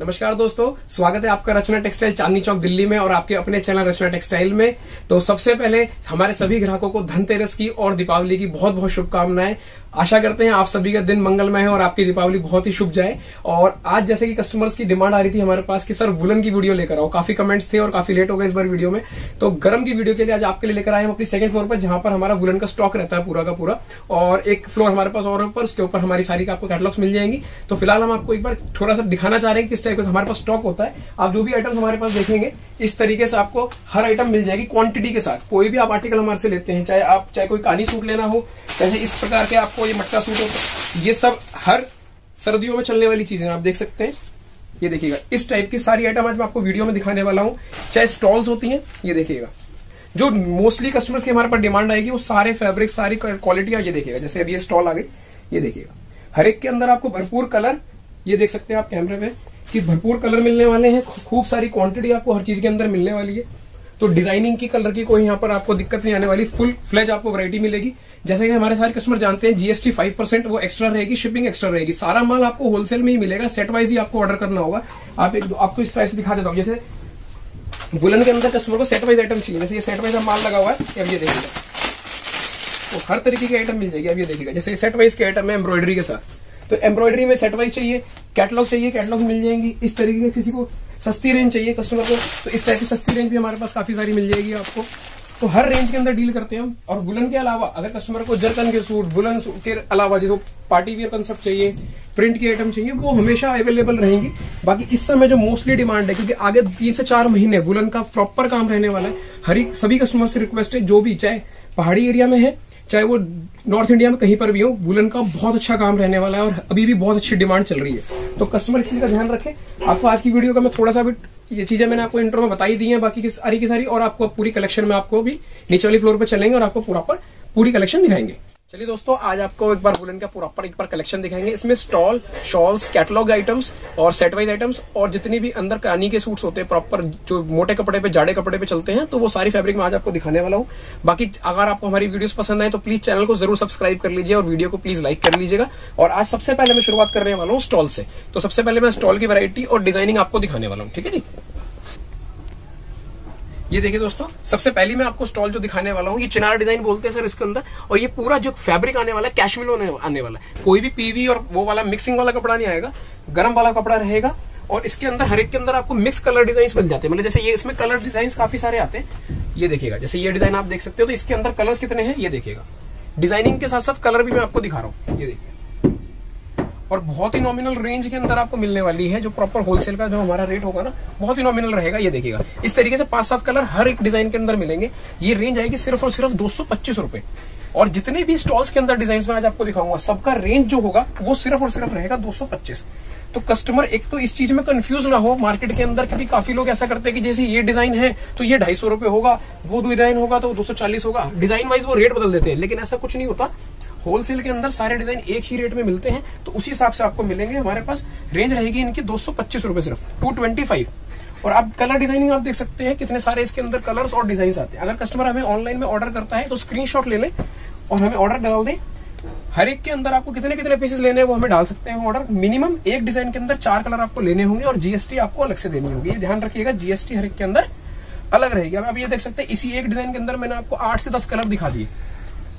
नमस्कार दोस्तों, स्वागत है आपका रचना टेक्सटाइल चांदनी चौक दिल्ली में और आपके अपने चैनल रचना टेक्सटाइल में। तो सबसे पहले हमारे सभी ग्राहकों को धनतेरस की और दीपावली की बहुत बहुत शुभकामनाएं। आशा करते हैं आप सभी का दिन मंगलमय है और आपकी दीपावली बहुत ही शुभ जाए। और आज जैसे कि कस्टमर्स की डिमांड आ रही थी हमारे पास कि सर वुलन की वीडियो लेकर आओ, काफी कमेंट्स थे और काफी लेट हो गए इस बार वीडियो में। तो गर्म की वीडियो के लिए आज आपके लिए लेकर आए हम अपनी सेकंड फ्लोर पर, जहां पर हमारा वुलन का स्टॉक रहता है पूरा का पूरा, और एक फ्लोर हमारे पास और ऊपर, उसके ऊपर हमारी सारी आपको कैटलॉग्स मिल जाएंगी। तो फिलहाल हम आपको एक बार थोड़ा सा दिखाना चाह रहे हैं किस टाइप का हमारे पास स्टॉक होता है। आप जो भी आइटम्स हमारे पास देखेंगे इस तरीके से आपको हर आइटम मिल जाएगी क्वांटिटी के साथ। कोई भी आप आर्टिकल हमारे से लेते हैं, चाहे कोई कानी सूट लेना हो, चाहे इस प्रकार के आपको ये मटका सूट होता है, ये सब हर सर्दियों में चलने वाली चीजें आप देख सकते हैं। ये देखिएगा, इस टाइप की सारी आइटम आज मैं आपको वीडियो में दिखाने वाला हूँ। चाहे स्टॉल्स होती हैं, ये देखिएगा जो मोस्टली कस्टमर्स की हमारे पास डिमांड आएगी वो सारे फैब्रिक, सारी क्वालिटी। ये देखिएगा जैसे अभी ये स्टॉल आ गए, ये देखिएगा हर एक के अंदर आपको भरपूर कलर, ये देख सकते हैं आप कैमरे में कि भरपूर कलर मिलने वाले हैं। खूब सारी क्वांटिटी आपको हर चीज के अंदर मिलने वाली है। तो डिजाइनिंग की, कलर की कोई यहाँ पर आपको दिक्कत नहीं आने वाली, फुल फ्लेज आपको वैरायटी मिलेगी। जैसे कि हमारे सारे कस्टमर जानते हैं जीएसटी 5% वो एक्स्ट्रा रहेगी, शिपिंग एक्स्ट्रा रहेगी, सारा माल आपको होलसेल में ही मिलेगा। सेट वाइज ही आपको ऑर्डर करना होगा। आप एक आपको इस तरह से दिखा देता हूँ, जैसे वुलन के अंदर कस्टमर को सेट वाइज आइटम चाहिए, जैसे ये सेट वाइज माल लगा हुआ है। अब ये देखिएगा तो हर तरीके की आइटम मिल जाएगी। अब ये देखिएगा जैसे सेट वाइज के आइटम है एम्ब्रॉयडरी के साथ, तो एम्ब्रॉयडरी में सेट वाइज चाहिए, कैटलॉग मिल जाएंगी। इस तरीके की किसी को सस्ती रेंज चाहिए कस्टमर को, तो इस टाइप की सस्ती रेंज भी हमारे पास काफी सारी मिल जाएगी आपको। तो हर रेंज के अंदर डील करते हैं हम। और वुलन के अलावा अगर कस्टमर को जर्कन के सूट, वुलन के अलावा जैसे पार्टी वियर कंसेप्ट चाहिए, प्रिंट की आइटम चाहिए, वो हमेशा अवेलेबल रहेंगी। बाकी इस समय जो मोस्टली डिमांड है, क्योंकि आगे 3 से 4 महीने वुलन का प्रॉपर काम रहने वाला है। सभी कस्टमर से रिक्वेस्ट है जो भी चाहे पहाड़ी एरिया में है, चाहे वो नॉर्थ इंडिया में कहीं पर भी हो, वुलन का बहुत अच्छा काम रहने वाला है और अभी भी बहुत अच्छी डिमांड चल रही है। तो कस्टमर इस चीज का ध्यान रखें। आपको आज की वीडियो का मैं थोड़ा सा भी ये चीजें मैंने आपको इंट्रो में बताई दी हैं, बाकी की सारी और आपको पूरी कलेक्शन में आपको भी नीचे वाली फ्लोर पर चलेंगे और आपको पूरी कलेक्शन दिखाएंगे। चलिए दोस्तों, आज आपको एक बार वुलन का एक बार कलेक्शन दिखाएंगे। इसमें स्टॉल, शॉल्स, कैटलॉग आइटम्स और सेट वाइज आइटम्स और जितनी भी अंदर कानी के सूट्स होते हैं प्रॉपर, जो मोटे कपड़े पे, जाड़े कपड़े पे चलते हैं, तो वो सारी फैब्रिक में आज आपको दिखाने वाला हूँ। बाकी अगर आपको हमारी वीडियोस पसंद आए तो प्लीज चैनल को जरूर सब्सक्राइब कर लीजिए और वीडियो को प्लीज लाइक कर लीजिएगा। और आज सबसे पहले मैं शुरुआत करने वाला हूँ स्टॉल से। तो सबसे पहले मैं स्टॉल की वैरायटी और डिजाइनिंग आपको दिखाने वाला हूँ, ठीक है जी। ये देखिए दोस्तों, सबसे पहले मैं आपको स्टॉल जो दिखाने वाला हूँ, ये चिनार डिजाइन बोलते हैं सर इसके अंदर। और ये पूरा जो फैब्रिक आने वाला है कैशमील आने वाला है, कोई भी पीवी और वो वाला मिक्सिंग वाला कपड़ा नहीं आएगा, गर्म वाला कपड़ा रहेगा। और इसके अंदर हर एक के अंदर आपको मिक्स कलर डिजाइन मिल जाते हैं, मतलब जैसे ये इसमें कलर डिजाइन काफी सारे आते हैं। ये देखिएगा जैसे ये डिजाइन आप देख सकते हो, तो इसके अंदर कलर कितने हैं ये देखिएगा। डिजाइनिंग के साथ साथ कलर भी मैं आपको दिखा रहा हूँ, ये देखिए। और बहुत ही नॉमिनल रेंज के अंदर आपको मिलने वाली है, जो प्रॉपर होलसेल का जो हमारा रेट होगा ना, बहुत ही नॉमिनल रहेगा। ये देखिएगा इस तरीके से 5-7 कलर हर एक डिजाइन के अंदर मिलेंगे। ये रेंज आएगी सिर्फ और सिर्फ 225 रुपए। और जितने भी स्टॉल्स के अंदर डिजाइन में आज आपको दिखाऊंगा, सबका रेंज जो होगा वो सिर्फ और सिर्फ रहेगा 225। तो कस्टमर एक तो इस चीज में कंफ्यूज ना हो मार्केट के अंदर, क्योंकि काफी लोग ऐसा करते हैं कि जैसे ये डिजाइन है तो ये 250 रुपए होगा, वो डिजाइन होगा तो 240 होगा, डिजाइन वाइज वो रेट बदल देते हैं। लेकिन ऐसा कुछ नहीं होता, होलसेल के अंदर सारे डिजाइन एक ही रेट में मिलते हैं, तो उसी हिसाब से आपको मिलेंगे। हमारे पास रेंज रहेगी इनकी 225 रुपए सिर्फ, 225। और आप कलर डिजाइनिंग आप देख सकते हैं कितने सारे इसके अंदर कलर्स और डिजाइन आते हैं। अगर कस्टमर हमें ऑनलाइन में ऑर्डर करता है तो स्क्रीनशॉट ले लें और हमें ऑर्डर डाल दें। हर एक के अंदर आपको कितने कितने पीसेस लेने हैं वो हमें डाल सकते हैं ऑर्डर। मिनिमम एक डिजाइन के अंदर 4 कलर आपको लेने होंगे और जीएसटी आपको अलग से देनी होगी। ये ध्यान रखिएगा, जीएसटी हर एक के अंदर अलग रहेगी। अब ये देख सकते हैं इसी एक डिजाइन के अंदर मैंने आपको 8 से 10 कलर दिखा दिए,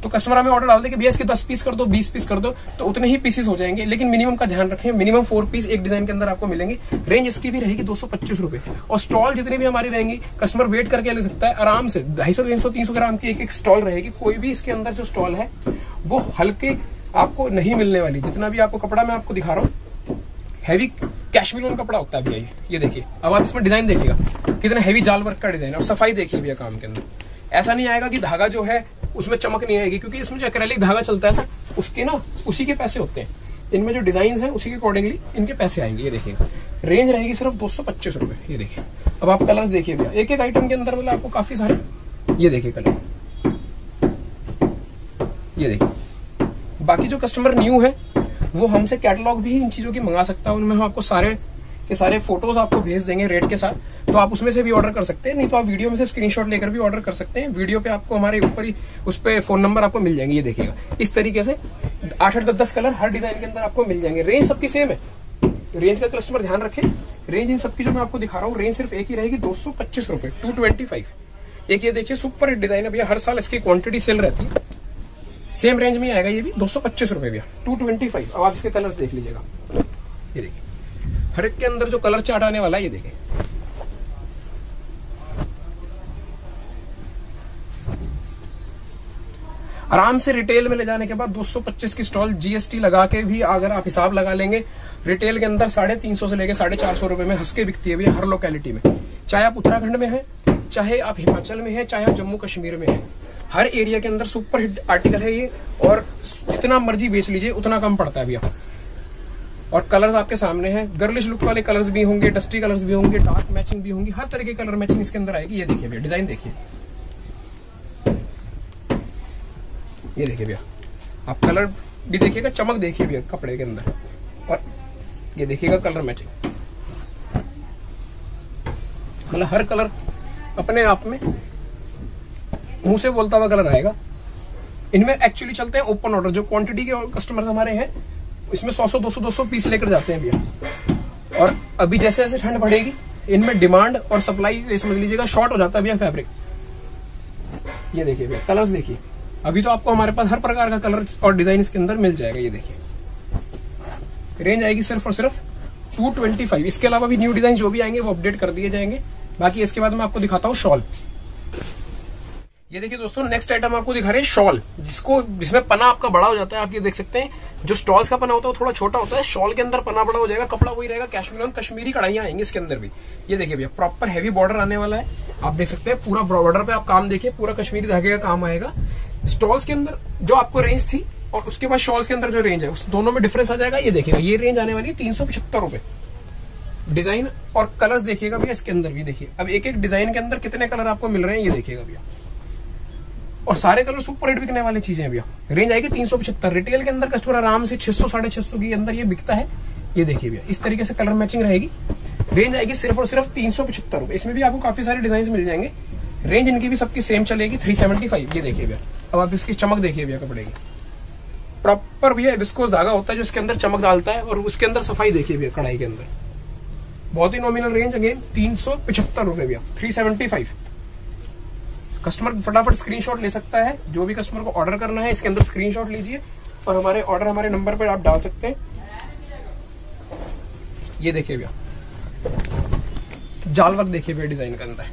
तो कस्टमर हमें ऑर्डर डाल दे कि भैया इसके 10 पीस कर दो, 20 पीस कर दो, तो उतने ही पीसेस हो जाएंगे। लेकिन मिनिमम का ध्यान रखें, मिनिमम 4 पीस एक डिजाइन के अंदर आपको मिलेंगे। रेंज इसकी भी रहेगी 225 रुपए। और स्टॉल जितनी भी हमारी रहेंगी कस्टमर वेट करके ले सकता है आराम से। 250, 300, 300 ग्राम की एक स्टॉल रहेगी। कोई भी इसके अंदर जो स्टॉल है वो हल्के आपको नहीं मिलने वाली। जितना भी आपको कपड़ा मैं आपको दिखा रहा हूँ हैवी कैशमील ऊन कपड़ा होता है भैया। ये देखिए, अब आप इसमें डिजाइन देखिएगा कितना हैवी जाल वर्क का डिजाइन। और सफाई देखिए भैया काम के अंदर, ऐसा नहीं आएगा कि धागा जो है उसमें चमक नहीं आएगी, क्योंकि इसमें जो एक्रेलिक धागा चलता है सर उसके ना उसी के पैसे होते हैं। इनमें जो डिजाइन है उसी के अकॉर्डिंगली इनके पैसे आएंगे। ये देखिए रेंज रहेगी सिर्फ 225 रुपए। ये देखिए, अब आप कलर्स देखिए भैया एक एक आइटम के अंदर, मतलब आपको काफी सारे। ये देखिए कलर, ये देखिए। बाकी जो कस्टमर न्यू है वो हमसे कैटलॉग भी इन चीजों की मंगा सकता है, उनमें हम आपको सारे फोटोज आपको भेज देंगे रेट के साथ, तो आप उसमें से भी ऑर्डर कर सकते हैं। नहीं तो आप वीडियो में से स्क्रीनशॉट लेकर भी ऑर्डर कर सकते हैं। वीडियो पे आपको हमारे ऊपर ही उस पर फोन नंबर आपको मिल जाएंगे। ये देखिएगा इस तरीके से 8-10 कलर हर डिजाइन के अंदर आपको मिल जाएंगे। रेंज सबकी सेम है, रेंज का कस्टमर ध्यान रखे, रेंज इन सबकी जो मैं आपको दिखा रहा हूँ रेंज सिर्फ एक ही रहेगी 225 रुपए, 225। एक ये देखिए सुपर हिट डिजाइन है भैया, हर साल इसकी क्वांटिटी सेल रहती है, सेम रेंज में आएगा ये भी 225 रुपए भैया 225। अब आप इसके कलर्स देख लीजिएगा, ये देखिए हर एक के अंदर जो कलर चार्ट आने वाला है ये देखिए, आराम से रिटेल में ले जाने के बाद 225 की स्टॉल जीएसटी लगा के भी अगर आप हिसाब लगा लेंगे रिटेल के अंदर 350 से लेके 450 रुपए में हंस के बिकती है भैया हर लोकेलिटी में, चाहे आप उत्तराखंड में हैं, चाहे आप हिमाचल में हैं, चाहे आप जम्मू कश्मीर में हैं, हर एरिया के अंदर सुपर हिट आर्टिकल है ये, और जितना मर्जी बेच लीजिए उतना कम पड़ता है भैया। और कलर्स आपके सामने हैं, गर्लिश लुक वाले कलर्स भी होंगे, डस्टी कलर्स भी होंगे, डार्क मैचिंग भी होंगी, हर तरह की कलर मैचिंग इसके अंदर आएगी। ये देखिए भैया डिजाइन देखिए, ये देखिए भैया आप कलर भी देखिएगा, चमक देखिए भैया कपड़े के अंदर, और ये देखिएगा कलर मैचिंग, मतलब हर कलर अपने आप में मुंह से बोलता हुआ कलर आएगा। इनमें एक्चुअली चलते हैं ओपन ऑर्डर, जो क्वांटिटी के कस्टमर्स हमारे हैं इसमें 100-200 पीस लेकर जाते हैं भैया, और अभी जैसे जैसे ठंड बढ़ेगी इनमें डिमांड और सप्लाई समझ लीजिएगा शॉर्ट हो जाता है भैया फैब्रिक। ये देखिए भैया कलर्स देखिए, अभी तो आपको हमारे पास हर प्रकार का कलर और डिजाइन इसके अंदर मिल जाएगा। ये देखिए रेंज आएगी सिर्फ और सिर्फ 225। इसके अलावा भी न्यू डिजाइन जो भी आएंगे वो अपडेट कर दिए जाएंगे। बाकी इसके बाद मैं आपको दिखाता हूँ शॉल। ये देखिए दोस्तों नेक्स्ट आइटम आपको दिखा रहे हैं शॉल, जिसमें पना आपका बड़ा हो जाता है। आप ये देख सकते हैं जो स्टॉल्स का पना होता है वो थोड़ा छोटा होता है, शॉल के अंदर पना बड़ा हो जाएगा, कपड़ा वही रहेगा, कश्मीर कश्मीरी कढ़ाइयां आएंगी इसके अंदर भी। ये देखिए भैया प्रॉपर हैवी बॉर्डर आने वाला है, आप देख सकते हैं पूरा बॉर्डर पे आप काम देखिए, पूरा कश्मीरी धागे का काम आएगा। स्टॉल्स के अंदर जो आपको रेंज थी और उसके बाद शॉल्स के अंदर जो रेंज है उस दोनों में डिफरेंस आ जाएगा। ये देखिएगा ये रेंज आने वाली है 375 रुपए। डिजाइन और कलर्स देखिएगा भैया इसके अंदर भी, देखिए अब एक एक डिजाइन के अंदर कितने कलर आपको मिल रहे हैं ये देखिएगा भैया, और सारे कलर सुपर हिट बिकने वाली चीजें भैया। रेंज आएगी 375। रिटेल के अंदर कस्टमर आराम से 600-650 के अंदर ये बिकता है। ये देखिए भैया इस तरीके से कलर मैचिंग रहेगी। रेंज आएगी सिर्फ और सिर्फ 375 रुपए। इसमें भी आपको काफी सारे डिजाइन मिल जाएंगे। रेंज इनकी भी सबकी सेम चलेगी 375। ये देखिए भैया अब आप इसकी चमक देखिए भैया कपड़े की, प्रॉपर भैया विस्कोस धागा होता है जो इसके अंदर चमक डालता है, और उसके अंदर सफाई देखिए भैया कढ़ाई के अंदर। बहुत ही नॉमिनल रेंज अगेन 375 रुपए भैया 375। कस्टमर फटाफट स्क्रीनशॉट ले सकता है, जो भी कस्टमर को ऑर्डर करना है इसके अंदर स्क्रीनशॉट लीजिए और हमारे ऑर्डर हमारे नंबर पर आप डाल सकते हैं। ये देखिए भैया जाल वर्क देखिए भैया डिजाइन के अंदर,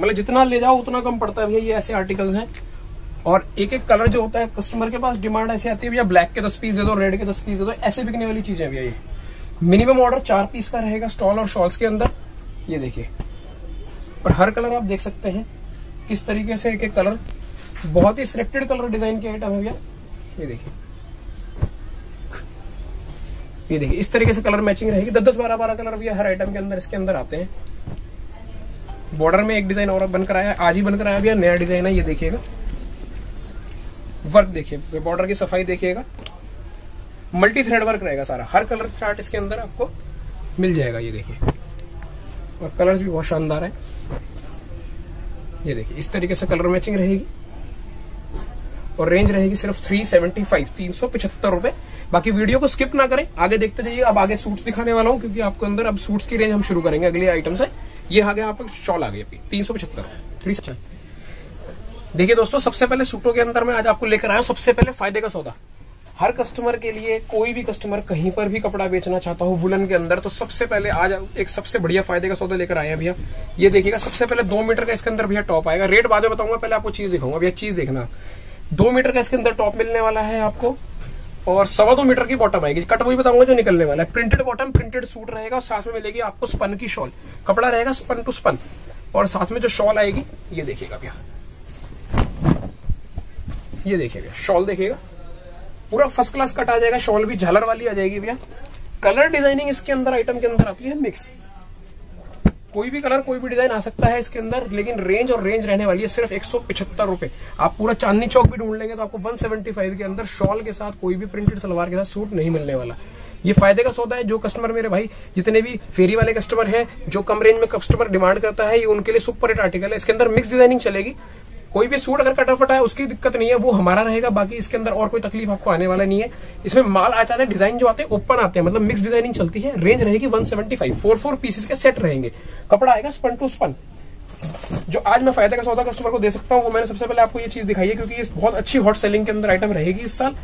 मतलब जितना ले जाओ उतना कम पड़ता है भैया। ये ऐसे आर्टिकल्स हैं और एक एक कलर जो होता है कस्टमर के पास डिमांड ऐसे आती है भैया, ब्लैक के 10 पीस दे दो, रेड के 10 पीस दे दो, ऐसे बिकने वाली चीजें भैया। ये मिनिमम ऑर्डर 4 पीस का रहेगा स्टॉल और शॉल्स के अंदर। ये देखिए और हर कलर आप देख सकते हैं किस तरीके से एक एक कलर, बहुत ही सिलेक्टेड कलर डिजाइन के आइटम है भैया। ये देखिए इस तरीके से कलर मैचिंग रहेगी। 10-12 कलर भैया हर आइटम के अंदर इसके अंदर आते हैं। बॉर्डर में एक डिजाइन और बनकर आया, आज ही बनकर आया भैया, नया डिजाइन है। ये देखिएगा वर्क देखिए, बॉर्डर की सफाई देखिएगा, मल्टी थ्रेड वर्क रहेगा सारा। हर कलर चार्ट इसके अंदर आपको मिल जाएगा। ये देखिए और कलर्स भी बहुत शानदार है। ये देखिए इस तरीके से कलर मैचिंग रहेगी और रेंज रहेगी सिर्फ 375, 375 रुपए। बाकी वीडियो को स्किप ना करें, आगे देखते जाइए। अब आगे सूट्स दिखाने वाला हूँ क्योंकि आपको अंदर अब सूट्स की रेंज हम शुरू करेंगे अगले आइटम से। ये आगे यहाँ पर शॉल आ गई अपनी 375। देखिए दोस्तों सबसे पहले सूटों के अंदर मैं आज आपको लेकर आया हूँ सबसे पहले फायदे का सौदा। हर कस्टमर के लिए, कोई भी कस्टमर कहीं पर भी कपड़ा बेचना चाहता हो वुलन के अंदर, तो सबसे पहले आज एक सबसे बढ़िया फायदे का सौदा लेकर आए हैं भैया। ये देखिएगा सबसे पहले 2 मीटर का इसके अंदर भैया टॉप आएगा। रेट बाद में बताऊंगा, पहले आपको चीज दिखाऊंगा भैया। चीज देखना 2 मीटर का इसके अंदर टॉप मिलने वाला है आपको और 2.25 मीटर की बॉटम आएगी। कट वही बताऊंगा जो निकलने वाला है। प्रिंटेड बॉटम, प्रिंटेड सूट रहेगा और साथ में मिलेगी आपको स्पन की शॉल। कपड़ा रहेगा स्पन टू स्पन और साथ में जो शॉल आएगी ये देखिएगा भैया। ये देखिए भैया शॉल देखिएगा पूरा फर्स्ट क्लास कट आ जाएगा। शॉल भी झालर वाली आ जाएगी भैया। कलर डिजाइनिंग इसके अंदर आइटम के अंदर आती है मिक्स, कोई भी कलर कोई भी डिजाइन आ सकता है इसके अंदर। लेकिन रेंज और रेंज रहने वाली है सिर्फ 175 रुपए। आप पूरा चांदनी चौक भी ढूंढ लेंगे तो आपको 175 के अंदर शॉल के साथ कोई भी प्रिंटेड सलवार के साथ सूट नहीं मिलने वाला। ये फायदे का सौदा है। जो कस्टमर मेरे भाई जितने भी फेरी वाले कस्टमर हैं, जो कम रेंज में कस्टमर डिमांड करता है, ये उनके लिए सुपर हिट आर्टिकल है। इसके अंदर मिक्स डिजाइनिंग चलेगी कोई भी सूट अगर कटाफट आए उसकी दिक्कत नहीं है, वो हमारा रहेगा। बाकी इसके अंदर और कोई तकलीफ आपको आने वाला नहीं है। इसमें माल आता है, डिजाइन जो आते हैं ओपन आते हैं, मतलब मिक्स डिजाइनिंग चलती है। रेंज रहेगी 175, 4 पीसेस के सेट रहेंगे। कपड़ा आएगा स्पन टू स्पन। जो आज मैं फायदे का सौदा कस्टमर को दे सकता हूँ वो मैंने सबसे पहले आपको ये चीज दिखाई है, क्योंकि ये बहुत अच्छी हॉट सेलिंग के अंदर आइटम रहेगी इस साल।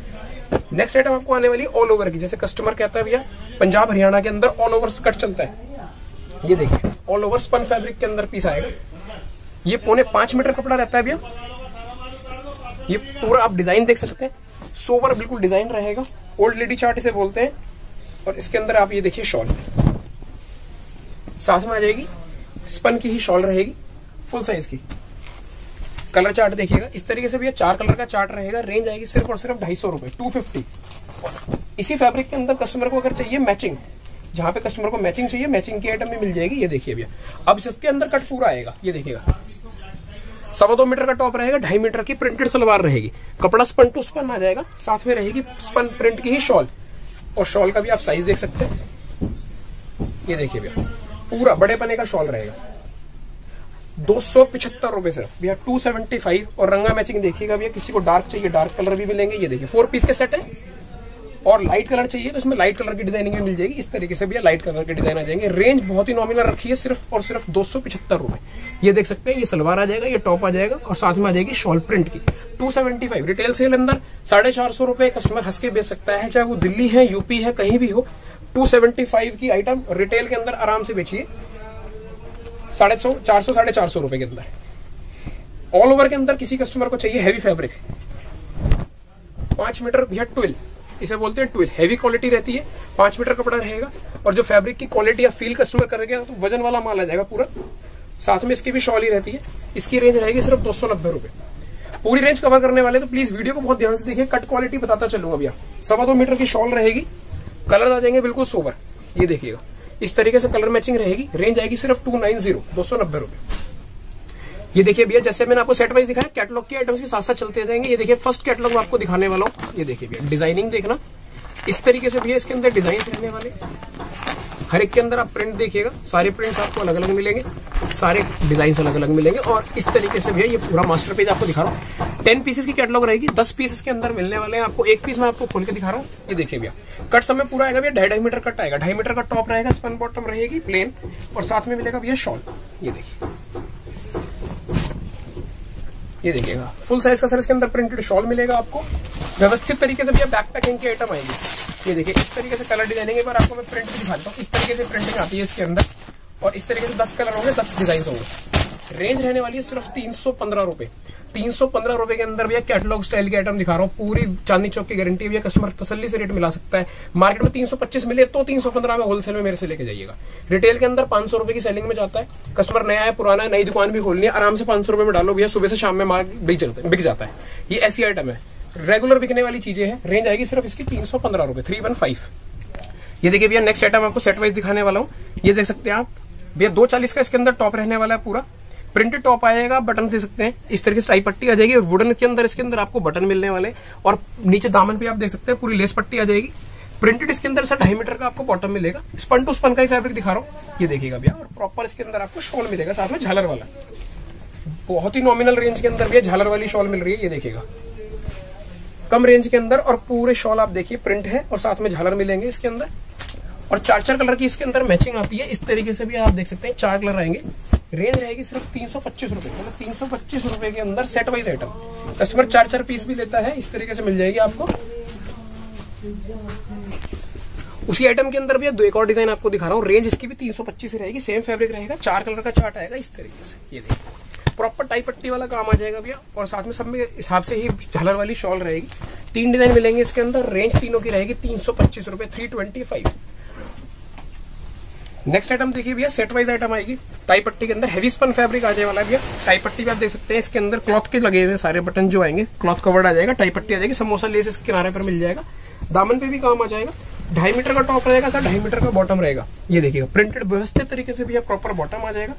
नेक्स्ट आइटम आपको आने वाली ऑल ओवर की, जैसे कस्टमर कहता है भैया पंजाब हरियाणा के अंदर ऑल ओवर कट चलता है। ये देखिए ऑल ओवर स्पन फैब्रिक के अंदर पीस आएगा। ये 4.5 मीटर कपड़ा रहता है भैया। ये पूरा आप डिजाइन देख सकते हैं, सोवर बिल्कुल डिजाइन रहेगा। ओल्ड लेडी चार्ट इसे बोलते हैं। और इसके अंदर आप ये देखिए शॉल साथ में आ जाएगी, स्पन की ही शॉल रहेगी फुल साइज की। कलर चार्ट देखिएगा इस तरीके से भैया, 4 कलर का चार्ट रहेगा। रेंज आएगी सिर्फ और सिर्फ 250 रुपए, 250। इसी फैब्रिक के अंदर कस्टमर को अगर चाहिए मैचिंग, जहां पे कस्टमर को मैचिंग चाहिए, मैचिंग की आइटम भी मिल जाएगी। ये देखिए भैया, अब सबके अंदर कट पूरा आएगा। ये देखिएगा 2.25 मीटर का टॉप रहेगा, 2.5 मीटर की प्रिंटेड सलवार रहेगी। कपड़ा स्पन टू स्पन आ जाएगा, साथ में रहेगी स्पन प्रिंट की ही शॉल। और शॉल का भी आप साइज देख सकते हैं। ये देखिए भैया पूरा बड़े पने का शॉल रहेगा। 275 रुपए सिर्फ भैया, 275। और रंगा मैचिंग देखिएगा भैया, किसी को डार्क चाहिए डार्क कलर भी मिलेंगे। ये देखिए 4 पीस के सेट है। और लाइट कलर चाहिए तो इसमें लाइट कलर की डिजाइनिंग भी मिल जाएगी। इस तरीके से भैया लाइट कलर के डिजाइन आ जाएंगे। रेंज बहुत ही नॉमिनल रखी है, सिर्फ और सिर्फ 275 रुपए। ये देख सकते हैं, ये सलवार आ जाएगा, ये टॉप आ जाएगा और साथ में आ जाएगी शॉल प्रिंट की। 275 रिटेल सेल अंदर 450 रुपए कस्टमर हंस के बेच सकता है, चाहे वो दिल्ली है, यूपी है, कहीं भी हो। 275 की आइटम रिटेल के अंदर आराम से बेचिए 450 रुपए के अंदर। ऑल ओवर के अंदर किसी कस्टमर को चाहिए हैवी फैब्रिक, 5 मीटर भैया ट्विल, इसे बोलते हैं ट्विल। हैवी क्वालिटी रहती है, 5 मीटर कपड़ा रहेगा। और जो फैब्रिक की क्वालिटी या फील कस्टमर करेगा तो वजन वाला माल आ जाएगा पूरा। साथ में इसकी भी शॉल ही रहती है। इसकी रेंज रहेगी सिर्फ 290 रुपए। पूरी रेंज कवर करने वाले तो प्लीज वीडियो को बहुत ध्यान से देखिए, कट क्वालिटी बताता चलूंगा भैया। 2.25 मीटर की शॉल रहेगी, कलर आ जाएंगे बिल्कुल सोबर। ये देखिएगा इस तरीके से कलर मैचिंग रहेगी। रेंज आएगी सिर्फ 290 रुपए। ये देखिए भैया, जैसे मैंने आपको सेट वाइज दिखाया, कैटलॉग के आइटम्स के साथ साथ चलते रहेंगे। ये देखिए फर्स्ट कैटलॉग में आपको दिखाने वाला हूँ। ये देखिए भैया डिजाइनिंग देखना, इस तरीके से भैया इसके अंदर डिजाइन रहने वाले। हर एक के अंदर आप प्रिंट देखिएगा, सारे प्रिंट्स आपको अलग अलग मिलेंगे, सारे डिजाइन अलग अलग मिलेंगे। और इस तरीके से भैया ये पूरा मास्टर पेज आपको दिखा रहा हूँ। 10 पीसेस की कैटलॉग रहेगी, 10 पीसेस के अंदर मिलने वाले हैं आपको। एक पीस मैं आपको खोल के दिखा रहा हूँ। ये देखिए भैया कट समय पूरा आएगा भैया, 2.5 मीटर कट आएगा। 2.5 मीटर का टॉप रहेगा, स्पन बॉटम रहेगी प्लेन और साथ में मिलेगा भैया शॉल। ये देखिए, ये देखिएगा फुल साइज का सर इसके अंदर प्रिंटेड शॉल मिलेगा आपको। व्यवस्थित तरीके से भैया बैक पैकिंग की आइटम आएगी। ये देखिए इस तरीके से कलर डिजाइनिंग पर आपको मैं प्रिंट भी दिखाता हूँ। इस तरीके से प्रिंटिंग आती है इसके अंदर। और इस तरीके से 10 कलर होंगे, 10 डिजाइन होंगे। रेंज रहने वाली है सिर्फ 315 रुपए। 315 रुपए के अंदर भैया कैटलॉग स्टाइल की आइटम दिखा रहा हूँ। पूरी चांदनी चौक की गारंटी भैया, कस्टमर तसल्ली से रेट मिला सकता है। मार्केट में 325 मिले तो 315 में होलसेल में मेरे से लेके जाइएगा। रिटेल के अंदर 500 रुपए की सेलिंग में जाता है। कस्टमर नया है, पुराना है, नई दुकान भी खोलनी है, आराम से 500 रुपए में डालो भैया, सुबह से शाम में माल बिक जाता है। ये ऐसी आइटम है, रेगुलर बिकने वाली चीजें हैं। रेंज आएगी सिर्फ इसकी 315 रुपए, 315। ये देखिए भैया नेक्स्ट आइटम आपको सेट वाइज दिखाने वाला हूँ। ये देख सकते हैं आप भैया, 240 का इसके अंदर टॉप रहने वाला है। पूरा प्रिंटेड टॉप आएगा, बटन दे सकते हैं इस तरीके से, टाई पट्टी आ जाएगी। और वुडन के अंदर इसके अंदर आपको बटन मिलने वाले। और नीचे दामन पे आप देख सकते हैं पूरी लेस पट्टी आ जाएगी। प्रिंटेड इसके अंदर सर 2.5 मीटर का आपको बॉटम मिलेगा। स्पन टू स्पन का ही फैब्रिक दिखा रहा हूँ। ये देखिएगा भैया, और प्रॉपर इसके अंदर आपको शॉल मिलेगा साथ में झालर वाला। बहुत ही नॉमिनल रेंज के अंदर भैया झालर वाली शॉल मिल रही है। ये देखिएगा कम रेंज के अंदर, और पूरे शॉल आप देखिए प्रिंट है और साथ में झालर मिलेंगे इसके अंदर। और 4 कलर की इसके अंदर मैचिंग आती है। इस तरीके से भी आप देख सकते हैं 4 कलर आएंगे। रेंज रहेगी सिर्फ 325 रुपए, मतलब 325 रुपए के अंदर set wise item. Customer 4-4 piece भी लेता है, इस तरीके से मिल जाएगी आपको। उसी आइटम के अंदर भी एक और डिजाइन आपको दिखा रहा हूँ। रेंज इसकी भी 325 ही रहेगी, सेम फैब्रिक रहेगा। 4 कलर का चार्ट आएगा इस तरीके से। ये देखिए प्रॉपर टाई पट्टी वाला काम आ जाएगा भैया, और साथ में सब में हिसाब से ही झालर वाली शॉल रहेगी। 3 डिजाइन मिलेंगे इसके अंदर। रेंज तीनों की रहेगी 325 रुपए, 325। नेक्स्ट आइटम देखिए भैया सेट वाइज आइटम आएगी। टाई पट्टी के अंदर हैवी स्पन फैब्रिक आ जाने वाला है भैया। टाई पट्टी भी आप देख सकते हैं इसके अंदर क्लॉथ के लगे हुए सारे बटन जो आएंगे, क्लॉथ कवर्ड आ जाएगा, टाई पट्टी आ जाएगी। समोसा लेस इसके किनारे पर मिल जाएगा, दामन पे भी काम आ जाएगा। 2.5 मीटर का टॉप रहेगा सर, 2.5 मीटर का बॉटम रहेगा। ये देखिएगा प्रिंटेड व्यवस्थित तरीके से भैया प्रॉपर बॉटम आ जाएगा।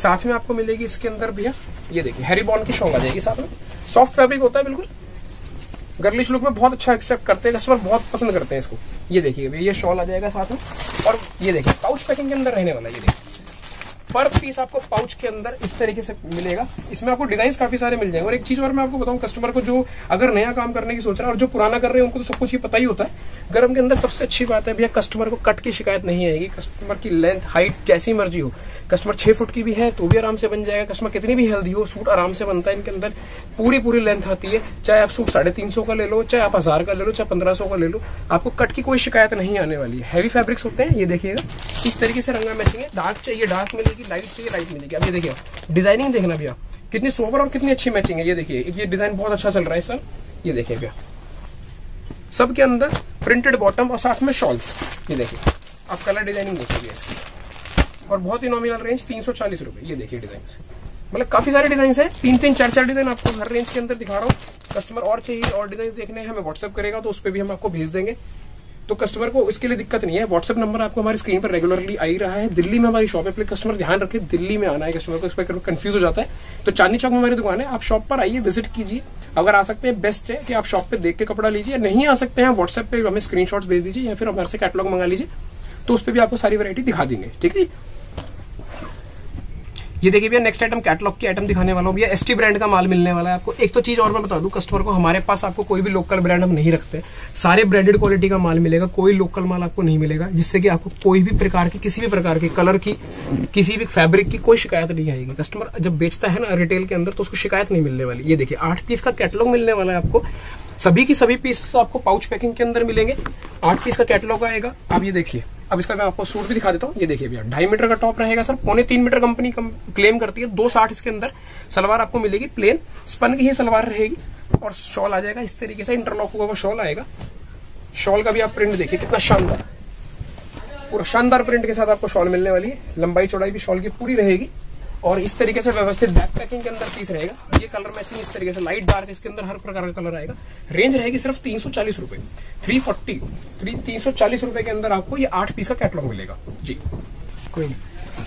साथ में आपको मिलेगी इसके अंदर भैया, ये देखिए हेरीबॉन की शॉल आ जाएगी साथ में। सॉफ्ट फैब्रिक होता है, बिल्कुल गर्लिश लुक में बहुत अच्छा एक्सेप्ट करते हैं कस्टमर, बहुत पसंद करते हैं इसको। ये देखिए भैया ये शॉल आ जाएगा साथ में। और ये देखिए पाउच पैकिंग के अंदर रहने वाला है। ये देखिए पर पीस आपको पाउच के अंदर इस तरीके से मिलेगा। इसमें आपको डिजाइन काफी सारे मिल जाएंगे। और एक चीज और मैं आपको बताऊं, कस्टमर को जो अगर नया काम करने की सोच रहा है और जो पुराना कर रहे हैं उनको तो सब कुछ ही पता ही होता है। गर्म के अंदर सबसे अच्छी बात है भैया, कस्टमर को कट की शिकायत नहीं आएगी। कस्टमर की लेंथ हाइट जैसी मर्जी हो, कस्टमर 6 फुट की भी है तो भी आराम से बन जाएगा। कस्टमर कितनी भी हेल्दी हो, सूट आराम से बनता है। इनके अंदर पूरी पूरी लेंथ आती है। चाहे आप सूट 350 का ले लो, चाहे आप 1000 का ले लो, चाहे 1500 का ले लो, आपको कट की कोई शिकायत नहीं आने वाली है। हैवी फैब्रिक्स होते हैं, ये देखिएगा इस तरीके से रंगा मैचिंग है। डार्क चाहिए डार्क मिलेगी, लाइट चाहिए लाइट मिलेगी। अब ये देखिए डिजाइनिंग देखना भैया, कितनी सोबर और कितनी अच्छी मैचिंग है। ये देखिए ये डिजाइन बहुत अच्छा चल रहा है सर। ये देखिए भैया सबके अंदर प्रिंटेड बॉटम और साथ में शॉल्स। ये देखिए आप कलर डिजाइनिंग देखिए इसकी, और बहुत ही नॉमिनल रेंज 340 रुपये। ये देखिए डिजाइन, मतलब काफी सारे डिजाइन हैं, 3-4 डिजाइन आपको हर रेंज के अंदर दिखा रहा हूँ। कस्टमर और चाहिए और डिजाइन देखने हैं, हमें व्हाट्सअप करेगा तो उस पर भी हम आपको भेज देंगे। तो कस्टमर को इसके लिए दिक्कत नहीं है। व्हाट्सअप नंबर आपको हमारी स्क्रीन पर रेगुलरली आ ही रहा है। दिल्ली में हमारी शॉप है, प्लीज कस्टमर ध्यान रखे, दिल्ली में आना है कस्टमर को, इस पर कंफ्यूज हो जाता है। तो चांदनी चौक में हमारी दुकान है, आप शॉप पर आइए, विजिट कीजिए। अगर आ सकते हैं बेस्ट है कि आप शॉप पे देख के कपड़ा लीजिए, नहीं आ सकते हैं व्हाट्सएप पे हमें स्क्रीनशॉट्स भेज दीजिए या फिर हमारे से कैटलॉग मंगा लीजिए, तो उस पर भी आपको सारी वैरायटी दिखा देंगे। ठीक है, ये देखिए भैया नेक्स्ट आइटम कैटलॉग की आइटम दिखाने वाला हूँ भैया। एसटी ब्रांड का माल मिलने वाला है आपको। एक तो चीज और मैं बता दूं कस्टमर को, हमारे पास आपको कोई भी लोकल ब्रांड हम नहीं रखते, सारे ब्रांडेड क्वालिटी का माल मिलेगा, कोई लोकल माल आपको नहीं मिलेगा। जिससे कि आपको कोई भी प्रकार की, किसी भी प्रकार की, कलर की, किसी भी फैब्रिक की कोई शिकायत नहीं आएगी। कस्टमर जब बेचता है ना रिटेल के अंदर तो उसको शिकायत नहीं मिलने वाली। ये देखिए 8 पीस का कैटलॉग मिलने वाला है आपको। सभी की सभी पीस आपको पाउच पैकिंग के अंदर मिलेंगे। 8 पीस का कैटलॉग आएगा। आप ये देखिए, अब इसका मैं आपको सूट भी दिखा देता हूँ। ये देखिए भैया 2.5 मीटर का टॉप रहेगा सर, 3.25 मीटर कंपनी क्लेम करती है। 260 इसके अंदर सलवार आपको मिलेगी, प्लेन स्पन की ही सलवार रहेगी। और शॉल आ जाएगा इस तरीके से, इंटरलॉक हुआ हुआ शॉल आएगा। शॉल का भी आप प्रिंट देखिए कितना शानदार, पूरा शानदार प्रिंट के साथ आपको शॉल मिलने वाली है। लंबाई चौड़ाई भी शॉल की पूरी रहेगी और इस तरीके से व्यवस्थित बैक पैकिंग के अंदर पीस रहेगा। ये कलर मैचिंग इस तरीके से, लाइट डार्क इसके अंदर हर प्रकार का कलर आएगा। रेंज रहेगी सिर्फ 340 रुपए, 340 रुपए के अंदर आपको ये 8 पीस का कैटलॉग मिलेगा जी। कोई नहीं,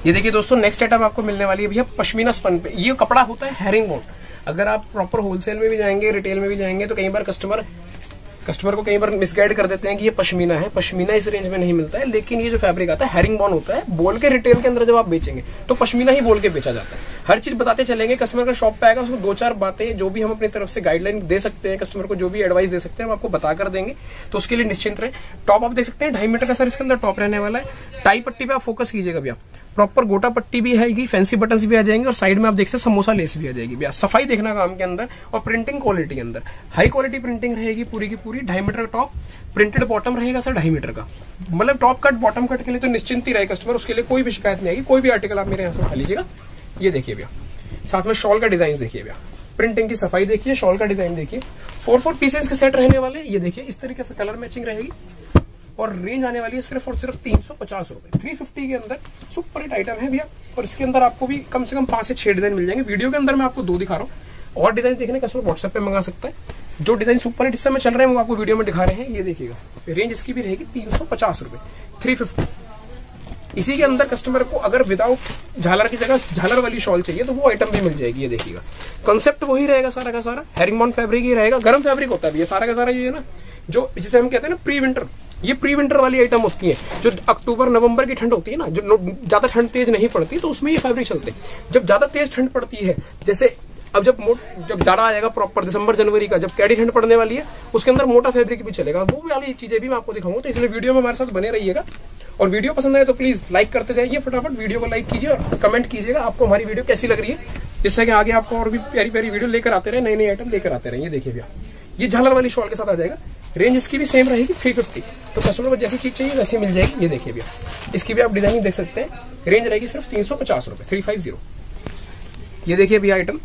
ये देखिए दोस्तों नेक्स्ट आइटम आपको मिलने वाली है भैया पश्मीना स्पन पे। ये कपड़ा होता है हेरिंगबोन। अगर आप प्रॉपर होलसेल में भी जाएंगे, रिटेल में भी जाएंगे तो कस्टमर को कई बार मिसगाइड कर देते हैं कि ये पश्मीना है। पश्मीना इस रेंज में नहीं मिलता है, लेकिन ये जो फैब्रिक आता है हेरिंगबोन होता है। बोल के रिटेल के अंदर जब आप बेचेंगे तो पश्मीना ही बोल के बेचा जाता है। हर चीज बताते चलेंगे, कस्टमर का शॉप पे आएगा उसको 2-4 बातें जो भी हम अपनी तरफ से गाइडलाइन दे सकते हैं, कस्टमर को जो भी एडवाइस दे सकते हैं हम आपको बता कर देंगे, तो उसके लिए निश्चिंत रहे। टॉप आप देख सकते हैं 2.5 मीटर का सर इसके अंदर टॉप रहने वाला है। टाई पट्टी पे आप फोकस कीजिएगा भैया, प्रॉपर गोटा पट्टी भी आएगी, फैंसी बटन्स भी आ जाएंगे और साइड में आप देखते हैं समोसा लेस भी आ जाएगी भैया। सफाई देखना काम के अंदर और प्रिंटिंग क्वालिटी के अंदर हाई क्वालिटी प्रिंटिंग रहेगी पूरी की पूरी। 2.5 मीटर टॉप, प्रिंटेड बॉटम रहेगा सर 2.5 मीटर का, मतलब टॉप कट बॉटम कट के लिए तो निश्चिंत ही रहे कस्टमर, उसके लिए कोई भी शिकायत नहीं आएगी। कोई भी आर्टिकल आप मेरे यहाँ से उठा लीजिएगा। ये देखिए भैया साथ में शॉल का डिजाइन देखिए भैया, प्रिंटिंग की सफाई देखिए, शॉल का डिजाइन देखिए। 4-4 पीसेस के सेट रहने वाले। ये देखिए इस तरीके से कलर मैचिंग रहेगी और रेंज आने वाली है सिर्फ और सिर्फ 350 रुपए, 350 के अंदर सुपर हिट आइटम है भैया। और इसके अंदर आपको भी कम से कम 5 से 6 डिजाइन मिल जाएंगे। वीडियो के अंदर मैं आपको 2 दिखा रहा हूँ, और डिजाइन देखने कस्टमर व्हाट्सएप पे मंगा सकता है। जो डिजाइन सुपर हिट में चल रहे हैं वो आपको वीडियो में दिखा रहे हैं। ये देखिएगा रेंज इसकी भी रहेगी 350 रुपए, 350। इसी के अंदर कस्टमर को अगर विदाउट झालर की जगह झालर वाली शॉल चाहिए तो वो आइटम भी मिल जाएगी। ये देखिएगा कॉन्सेप्ट वही रहेगा सारा का सारा, हेरिंगबोन फैब्रिक ही रहेगा। गर्म फैब्रिक होता है ये सारा का सारा, ये ना जो जिसे हम कहते हैं ना प्री विंटर, ये प्री विंटर वाली आइटम होती है। जो अक्टूबर-नवंबर की ठंड होती है ना, जो ज्यादा ठंड तेज नहीं पड़ती तो उसमें ये फैब्रिक चलते हैं। जब ज्यादा तेज ठंड पड़ती है, जैसे अब जब जाड़ा आएगा प्रॉपर दिसंबर-जनवरी का, जब कड़ी ठंड पड़ने वाली है, उसके अंदर मोटा फैब्रिक भी चलेगा। वो वाली चीजें भी मैं आपको दिखाऊंगा, तो इसलिए वीडियो में हमारे साथ बने रहिएगा। और वीडियो पसंद आए तो प्लीज लाइक करते जाइए, फटाफट वीडियो को लाइक कीजिए और कमेंट कीजिएगा आपको हमारी वीडियो कैसी लग रही है, जिससे कि आगे आपको और भी प्यारी प्यारी वीडियो लेकर आते रहे, नई नई आइटम लेकर आते रहे। ये देखिए भैया ये झालर वाली शॉल के साथ आ जाएगा। रेंज इसकी भी सेम रहेगी 350, तो कस्टमर को जैसी चीज चाहिए वैसी मिल जाएगी। ये देखिए भैया इसकी भी आप डिजाइनिंग देख सकते हैं। रेंज रहेगी सिर्फ 350 रुपए, 350। ये देखिए भैया आइटम,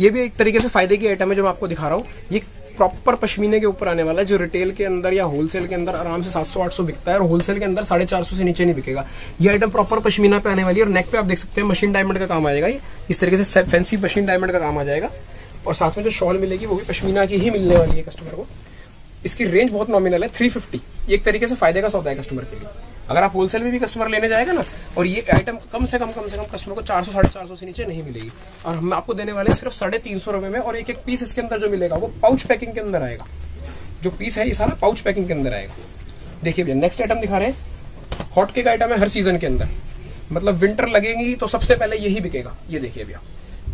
ये भी एक तरीके से फायदे की आइटम है जो मैं आपको दिखा रहा हूँ। ये प्रॉपर पश्मीने के ऊपर आने वाला है, जो रिटेल के अंदर या होलसेल के अंदर आराम से 700-800 बिकता है और होलसेल के अंदर 450 से नीचे नहीं बिकेगा। ये आइटम प्रॉपर पश्मीना पे आने वाली है। और नेक पे आप देख सकते हैं मशीन डायमंड का काम आएगा, ये इस तरीके से फैंसी मशीन डायमंड का काम आ जाएगा। और साथ में जो शॉल मिलेगी वो भी पश्मीना की ही मिलने वाली है कस्टमर को। इसकी रेंज बहुत नॉमिनल है 350। ये एक तरीके से फायदे का सौदा है कस्टमर के लिए। अगर आप होलसेल में भी कस्टमर लेने जाएगा ना, और ये आइटम कम से कम कस्टमर को 400-450 से नीचे नहीं मिलेगी। और हम आपको देने वाले सिर्फ 350 रुपए में। और एक पीस इसके अंदर जो मिलेगा वो पाउच पैकिंग के अंदर आएगा। जो पीस है ये सारा पाउच पैकिंग के अंदर आएगा। देखिए भैया नेक्स्ट आइटम दिखा रहे हैं, हॉट केक आइटम है हर सीजन के अंदर। मतलब विंटर लगेगी तो सबसे पहले यही बिकेगा। ये देखिए भैया,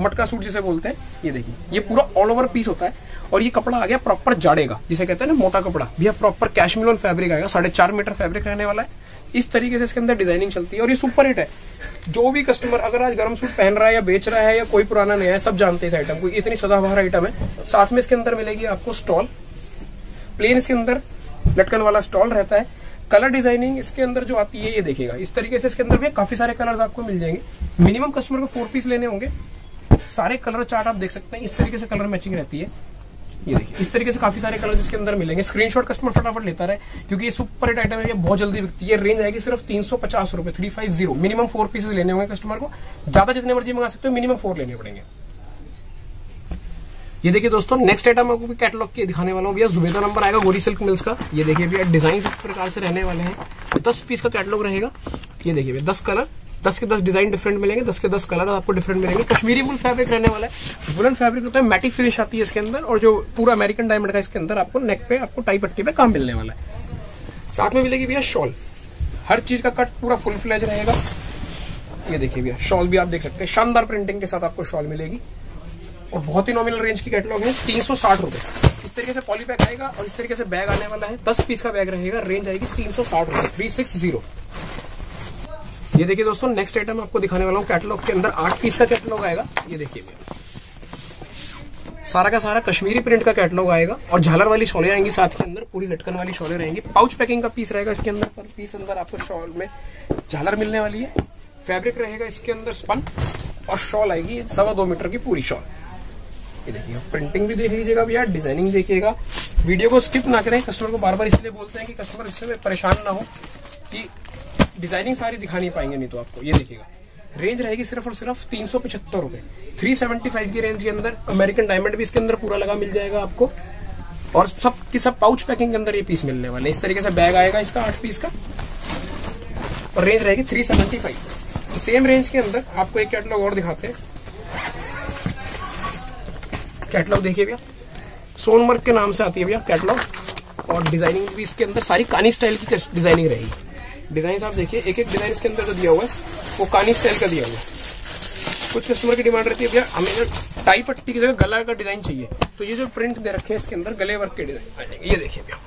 मटका सूट जिसे बोलते हैं, ये देखिए ये पूरा ऑल ओवर पीस होता है और ये कपड़ा आ गया प्रॉपर जाड़ेगा, जिसे कहते हैं ना मोटा कपड़ा भैया, प्रॉपर कैशमीर फैब्रिक आएगा, 4.5 मीटर फैब्रिक रहने वाला है। इस तरीके से इसके अंदर डिजाइनिंग चलती है और ये सुपर हिट है। जो भी कस्टमर अगर आज गर्म सूट पहन रहा है या बेच रहा है या कोई पुराना नया है, सब जानते हैं इस आइटम को, इतनी सदाबहार आइटम है। साथ में इसके अंदर मिलेगी आपको स्टॉल, प्लेन इसके अंदर लटकन वाला स्टॉल रहता है। कलर डिजाइनिंग इसके अंदर जो आती है ये देखिएगा, इस तरीके से इसके अंदर भी काफी सारे कलर्स आपको मिल जाएंगे। मिनिमम कस्टमर को 4 पीस लेने होंगे। सारे कलर चार्ट आप देख सकते हैं, इस तरीके से कलर मैचिंग रहती है। ये देखिए इस तरीके से काफी सारे कलर्स इसके अंदर मिलेंगे। स्क्रीनशॉट कस्टमर फटाफट लेता रहे क्योंकि ये सुपर हिट आइटम है, ये बहुत जल्दी बिकती है। रेंज आएगी सिर्फ 350 रुपए, 350। मिनिमम 4 पीसेस लेने होंगे कस्टमर को, ज्यादा जितने मर्जी मंगा सकते हो, मिनिमम 4 लेने पड़ेंगे। ये देखिए दोस्तों, नेक्स्ट आइटम आपको कैटलॉग के दिखाने वाला हूँ भैया। जुबेदा नंबर आएगा गोरी सिल्क मिल्स का। ये देखिए भैया डिजाइन इस प्रकार से रहने वाले हैं। 10 पीस का कैटलॉग रहेगा। ये देखिए भैया 10 कलर, 10 के 10 डिजाइन डिफरेंट मिलेंगे, 10 के 10 कलर आपको डिफरेंट मिलेंगे। कश्मीरी वुल फैब्रिक रहने वाला है, वुलन फैब्रिक होता है, मैटी फिनिश आती है इसके अंदर और जो पूरा अमेरिकन डायमंड का इसके अंदर आपको नेक पे आपको टाई पट्टी पे काम मिलने वाला है। साथ में मिलेगी भैया शॉल, हर चीज का कट पूरा फुल फ्लेज रहेगा। ये देखिए भैया शॉल भी आप देख सकते हैं, शानदार प्रिंटिंग के साथ आपको शॉल मिलेगी और बहुत ही नॉमिनल रेंज की कैटलॉग है, 360 रुपए। इस तरीके से पॉलीपैक आएगा और इस तरीके से बैग आने वाला है, 10 पीस का बैग रहेगा। रेंज आएगी 360 रुपए, 360। ये देखिए दोस्तों, नेक्स्ट आइटम आपको दिखाने वाला हूँ कैटलॉग के अंदर 8 पीस का कैटलॉग आएगा। ये देखिए भैया सारा का सारा कश्मीरी प्रिंट का कैटलॉग आएगा और झालर वाली शॉलें आएंगी साथ के अंदर, पूरी लटकन वाली शॉलें रहेंगी। पाउच पैकिंग का पीस रहेगा इसके अंदर, पर पीस अंदर आपको शॉल में झालर मिलने वाली है। फैब्रिक रहेगा इसके अंदर स्पन और शॉल आएगी 2.25 मीटर की पूरी शॉल। ये देखिए प्रिंटिंग भी देख लीजिएगा भैया, डिजाइनिंग देखिएगा। वीडियो को स्किप ना करें, कस्टमर को बार बार इसलिए बोलते हैं कि कस्टमर इससे परेशान ना हो कि डिजाइनिंग सारी दिखा नहीं पाएंगे, नहीं तो आपको। ये देखिएगा रेंज रहेगी सिर्फ और सिर्फ 375 रुपए, 375 की रेंज के अंदर। अमेरिकन डायमंड भी इसके अंदर पूरा लगा मिल जाएगा आपको और सब की सब पाउच पैकिंग के अंदर ये पीस मिलने वाले। इस तरीके से बैग आएगा इसका 8 पीस का और रेंज रहेगी 375। सेम रेंज के अंदर आपको एक कैटलॉग और दिखाते हैं। कैटलॉग देखिए भैया, सोनमर्ग के नाम से आती है भैया कैटलॉग और डिजाइनिंग भी इसके अंदर सारी कानी स्टाइल की डिजाइनिंग रहेगी। डिजाइन आप देखिए, एक एक डिजाइन इसके अंदर जो दिया हुआ है वो कानी स्टाइल का दिया हुआ है। कुछ कस्टमर की डिमांड रहती है भैया हमें अगर टाई पट्टी की जगह गला का डिजाइन चाहिए, तो ये जो प्रिंट दे रखे हैं इसके अंदर गले वर्क के डिजाइन आ जाएंगे। ये देखिए भैया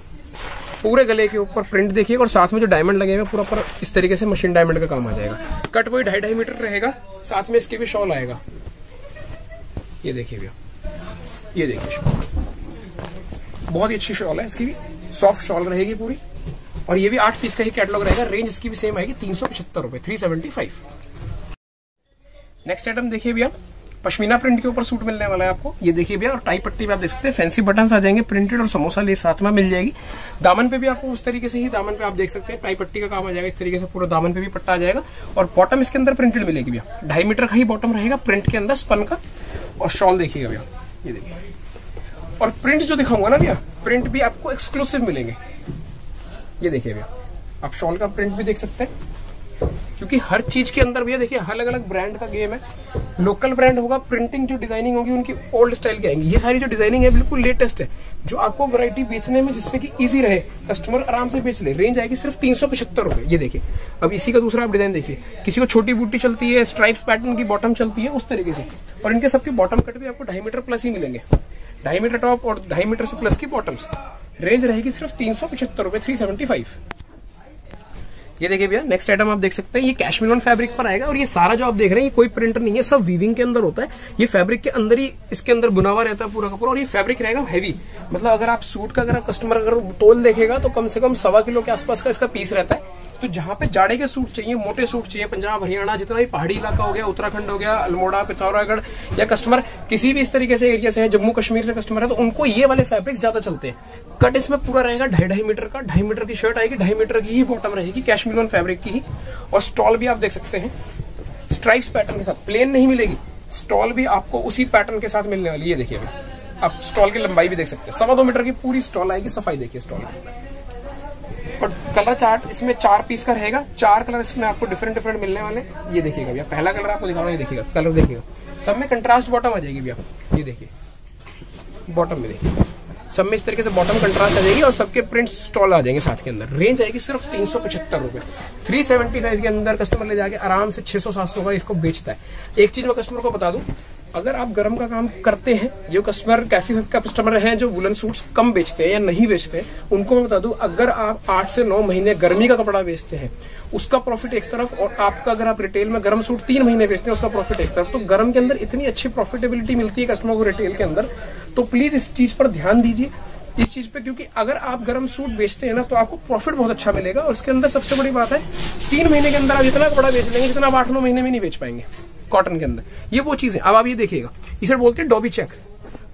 पूरे गले के ऊपर प्रिंट देखिए और साथ में जो डायमंड लगे हुए पूरा पर इस तरीके से मशीन डायमंड का काम आ जाएगा। कट वही 2.5 मीटर रहेगा, साथ में इसके भी शॉल आएगा। ये देखिए भैया, ये देखिए शॉल बहुत ही अच्छी शॉल है, इसकी भी सॉफ्ट शॉल रहेगी पूरी और ये भी 8 पीस का ही कैटलॉग रहेगा। रेंज इसकी भी सेम आएगी 375 रुपए, 375। नेक्स्ट आइटम देखिए भैया, पश्मीना प्रिंट के ऊपर सूट मिलने वाला है आपको। ये देखिए भैया और टाई पट्टी पे आप देख सकते हैं फैंसी बटन्स आ जाएंगे प्रिंटेड और समोसा ले साथ में मिल जाएगी। दामन पे भी आपको उस तरीके से ही दामन पे आप देख सकते हैं टाई पट्टी का काम आ जाएगा। इस तरीके से पूरा दामन पे भी पट्टा आ जाएगा और बॉटम इसके अंदर प्रिंटेड मिलेगी भैया, 2.5 मीटर का ही बॉटम रहेगा प्रिंट के अंदर स्पन का। और शॉल देखिएगा भैया, ये देखिए और प्रिंट जो दिखाऊंगा ना भैया, प्रिंट भी आपको एक्सक्लूसिव मिलेंगे। ये देखिए भैया आप शॉल का प्रिंट भी देख सकते हैं क्योंकि हर चीज के अंदर भैया देखिए अलग अलग ब्रांड का गेम है। लोकल ब्रांड होगा, प्रिंटिंग जो डिजाइनिंग होगी उनकी ओल्ड स्टाइल की आएंगी। ये सारी जो डिजाइनिंग है बिल्कुल लेटेस्ट है, जो आपको वैरायटी बेचने में जिससे कि इजी रहे, कस्टमर आराम से बेच ले। रेंज आएगी सिर्फ 375 रुपए। ये देखिए अब इसी का दूसरा आप डिजाइन देखिए, किसी को छोटी बूटी चलती है, स्ट्राइप्स पैटर्न की बॉटम चलती है उस तरीके से। और इनके सबके बॉटम कट भी आपको 2.5 मीटर प्लस ही मिलेंगे, 2.5 मीटर टॉप और 2.5 मीटर से प्लस की बॉटम्स। रेंज रहेगी सिर्फ 375 रुपए, 375। ये देखिए भैया नेक्स्ट आइटम आप देख सकते हैं, ये कैशमीर फैब्रिक पर आएगा और ये सारा जो आप देख रहे हैं ये कोई प्रिंट नहीं है, सब वीविंग के अंदर होता है। ये फैब्रिक के अंदर ही इसके अंदर बुना हुआ रहता है पूरा का पूरा और ये फैब्रिक रहेगा हैवी। मतलब अगर आप सूट का अगर कस्टमर अगर तोल देखेगा तो कम से कम 1.25 किलो के आसपास का इसका पीस रहता है। तो जहाँ पे जाड़े के सूट चाहिए, मोटे सूट चाहिए, पंजाब हरियाणा जितना भी पहाड़ी इलाका हो गया, उत्तराखंड हो गया, अल्मोड़ा पिथौरागढ़, या कस्टमर किसी भी इस तरीके से एरिया से है, जम्मू कश्मीर से कस्टमर है, तो उनको ये वाले फैब्रिक्स ज्यादा चलते हैं। कट इसमें पूरा रहेगा 2.5 मीटर का, 2.5 मीटर की शर्ट आएगी, 2.5 मीटर की ही बॉटम रहेगी, कैशमीर फैब्रिक की ही। और स्टॉल भी आप देख सकते हैं स्ट्राइप्स पैटर्न के साथ, प्लेन नहीं मिलेगी, स्टॉल भी आपको उसी पैटर्न के साथ मिलने वाली है। देखिए आप स्टॉल की लंबाई भी देख सकते हैं, 2.25 मीटर की पूरी स्टॉल आएगी। सफाई देखिए स्टॉल की और कलर चार्ट इसमें 4 पीस का रहेगा, 4 कलर इसमें आपको डिफरेंट डिफरेंट मिलने वाले। ये देखिएगा भैया पहला कलर आपको दिखा रहा हूँ, देखिएगा कलर देखिएगा, सब में कंट्रास्ट बॉटम आ जाएगी भैया। ये देखिए बॉटम में देखिए सब में इस तरीके से बॉटम कंट्रास्ट आ जाएगी और सबके प्रिंट स्टॉल आ जाएंगे साथ के अंदर। रेंज आएगी सिर्फ 375 रुपये। 375 के अंदर कस्टमर ले जाके आराम से 600-700 का इसको बेचता है। एक चीज मैं कस्टमर को बता दूं, अगर आप गर्म का काम करते हैं, जो कस्टमर कैफे का कस्टमर हैं जो वुलन सूट्स कम बेचते हैं या नहीं बेचते हैं, उनको मैं बता दूं अगर आप 8 से 9 महीने गर्मी का कपड़ा बेचते हैं उसका प्रॉफिट एक तरफ, और आपका अगर आप रिटेल में गर्म सूट 3 महीने बेचते हैं उसका प्रॉफिट एक तरफ, तो गर्म के अंदर इतनी अच्छी प्रॉफिटेबिलिटी मिलती है कस्टमर को रिटेल के अंदर। तो प्लीज इस चीज पर ध्यान दीजिए, इस चीज पे, क्योंकि अगर आप गर्म सूट बेचते हैं ना तो आपको प्रॉफिट बहुत अच्छा मिलेगा। और इसके अंदर सबसे बड़ी बात है 3 महीने के अंदर आप इतना कपड़ा बेच लेंगे जितना आप 8-9 महीने में नहीं बेच पाएंगे कॉटन के अंदर। ये वो चीज है। अब आप ये देखिएगा, इसे बोलते हैं डॉबी चेक,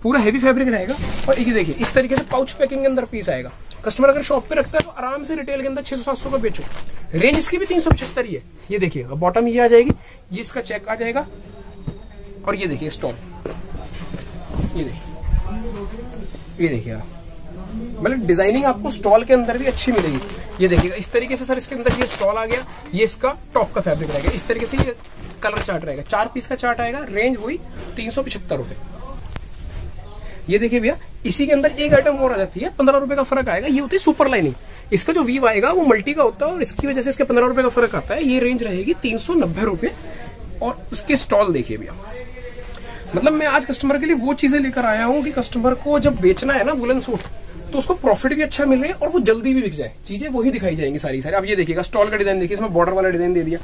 पूरा हैवी फैब्रिक रहेगा। और ये देखिए इस तरीके से पाउच पैकिंग के अंदर पीस आएगा। कस्टमर अगर शॉप पे रखता है तो आराम से रिटेल के अंदर 600-700 का बेचो। रेंज इसकी भी 375 ही है। ये देखिएगा बॉटम ये आ जाएगी, ये इसका चेक आ जाएगा, और ये देखिए स्टॉल, ये देखिए, ये देखिएगा, मतलब डिजाइनिंग आपको स्टॉल के अंदर भी अच्छी मिलेगी। ये देखिएगा इस तरीके से सर इसके अंदर ये स्टॉल आ गया, ये इसका टॉप का फैब्रिक रहेगा, इस तरीके से ये कलर चार्ट रहेगा, 4 पीस का चार्ट आएगा। रेंज हुई 375 रुपए। ये देखिए भैया इसी के अंदर एक आइटम और आ जाती है, 15 रुपए का फर्क आएगा। ये होती है सुपर लाइनिंग, इसका जो वीव आएगा वो मल्टी का होता है और इसकी वजह से इसके 15 रुपए का फर्क आता है। ये रेंज रहेगी 390 रुपये। और उसके स्टॉल देखिए भैया, मतलब मैं आज कस्टमर के लिए वो चीजें लेकर आया हूँ कि कस्टमर को जब बेचना है ना वुलन सूट तो उसको प्रॉफिट भी अच्छा मिले और वो जल्दी भी बिक जाए। चीजें वही दिखाई जाएंगी सारी सारी। अब ये देखिएगा स्टॉल का डिजाइन देखिए, इसमें बॉर्डर वाला डिजाइन दे दिया।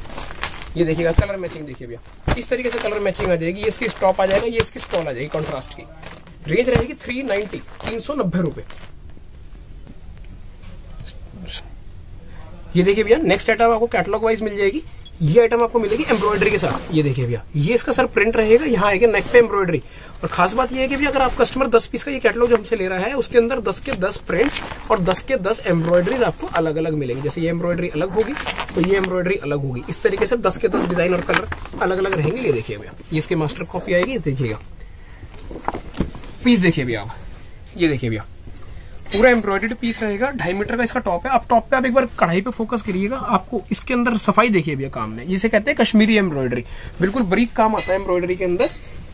ये देखिएगा कलर मैचिंग देखिए भैया, इस तरीके से कलर मैचिंग आ जाएगी। ये इसकी स्टॉप आ जाएगा, ये इसकी स्टॉल आ जाएगी कॉन्ट्रास्ट की। रेंज रहेगी 390 रुपये। ये देखिए भैया नेक्स्ट आइटम आपको कैटलॉग वाइज मिल जाएगी। ये आइटम आपको मिलेगी एम्ब्रॉयडरी के साथ। ये देखिए भैया ये इसका सर प्रिंट रहेगा, यहाँ आएगा नेक पे एम्ब्रॉयडरी। और खास बात ये है कि भैया अगर आप कस्टमर 10 पीस का ये कैटलॉग जो हमसे ले रहा है उसके अंदर 10 के 10 प्रिंट्स और 10 के 10 एम्ब्रॉयडरीज आपको अलग अलग मिलेंगे। जैसे ये एम्ब्रॉयडरी अलग होगी तो ये एम्ब्रॉयडरी अलग होगी, इस तरीके से 10 के 10 डिजाइन और कलर अलग अलग रहेंगे। ये देखिए भैया ये इसकी मास्टर कॉपी आएगी। देखिएगा पीस देखिए भैया आप, ये देखिए भैया पूरा एम्ब्रॉयडर्ड पीस रहेगा, 2.5 मीटर का इसका टॉप है। आप टॉप पे आप एक बार कढ़ाई पे फोकस करिएगा, आपको इसके अंदर सफाई देखिए भैया काम में, जिसे कहते हैं कश्मीरी एम्ब्रॉयडरी, बिल्कुल बरीक काम आता है एम्ब्रॉयडरी के अंदर।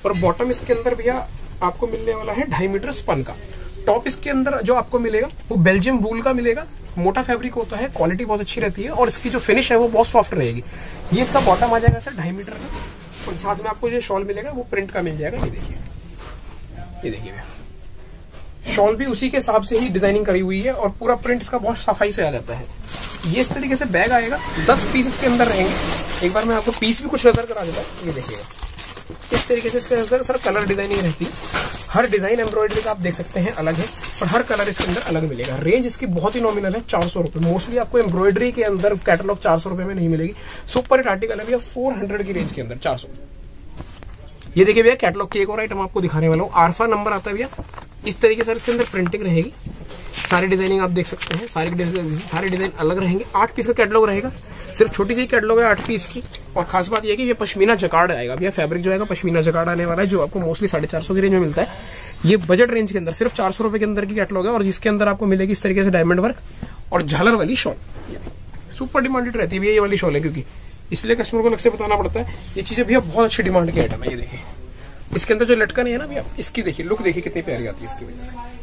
और बॉटम इसके अंदर भैया आपको मिलने वाला है 2.5 मीटर स्पन का। टॉप इसके अंदर जो आपको मिलेगा वो बेल्जियम वूल का मिलेगा, मोटा फैब्रिक होता है, क्वालिटी बहुत अच्छी रहती है और इसकी जो फिनिश है वो बहुत सॉफ्ट रहेगी। ये इसका बॉटम आ जाएगा सर 2.5 मीटर का, और साथ में आपको जो शॉल मिलेगा वो प्रिंट का मिल जाएगा। ये देखिए, ये देखिए भैया शॉल भी उसी के हिसाब से ही डिजाइनिंग करी हुई है और पूरा प्रिंट इसका बहुत सफाई से आ जाता है। ये इस तरीके से बैग आएगा, 10 पीस इसके अंदर रहेंगे। एक बार मैं आपको पीस भी कुछ नजर करा देता हूँ। ये देखिएगा इस तरीके से इसके अंदर सर कलर डिजाइनिंग रहती है, हर डिजाइन एम्ब्रॉयडरी का आप देख सकते हैं अलग है और हर कलर इसके अंदर अलग मिलेगा। रेंज इसकी बहुत ही नॉमिनल है, 400 रुपये। मोस्टली आपको एम्ब्रॉयडरी के अंदर कैटलॉग 400 रुपये में नहीं मिलेगी। सुपर हिट आर्टिकल है भैया 400 की रेंज के अंदर 400। ये देखिए भैया कैटलॉग की एक और आइटम आपको दिखाने वाला हूँ। आरफा नंबर आता है भैया, इस तरीके से इसके अंदर प्रिंटिंग रहेगी, सारी डिजाइनिंग आप देख सकते हैं, सारे डिजाइन अलग रहेंगे। 8 पीस का कैटलॉग रहेगा, सिर्फ छोटी सी कैटलॉग है 8 पीस की। और खास बात यह है कि ये पश्मीना जकार्ड आएगा भैया, फैब्रिक जो है पश्मीना जकार्ड आने वाला है जो आपको मोस्टली 450 की रेंज में मिलता है। ये बजट रेंज के अंदर सिर्फ 400 रुपये के अंदर की कैटलॉग है और जिसके अंदर आपको मिलेगी इस तरीके से डायमंड वर्क और झालर वाली शॉल। सुपर डिमांडेड रहती है भैया ये वाली शॉल है, क्योंकि इसलिए कस्टमर को लक्ष्य बताना पड़ता है। ये चीजें भैया बहुत अच्छी डिमांड की आइटम है। ये देखिए इसके अंदर जो लटकन है ना भैया, इसकी देखिए लुक देखिए कितनी प्यारी आती है इसकी वजह से।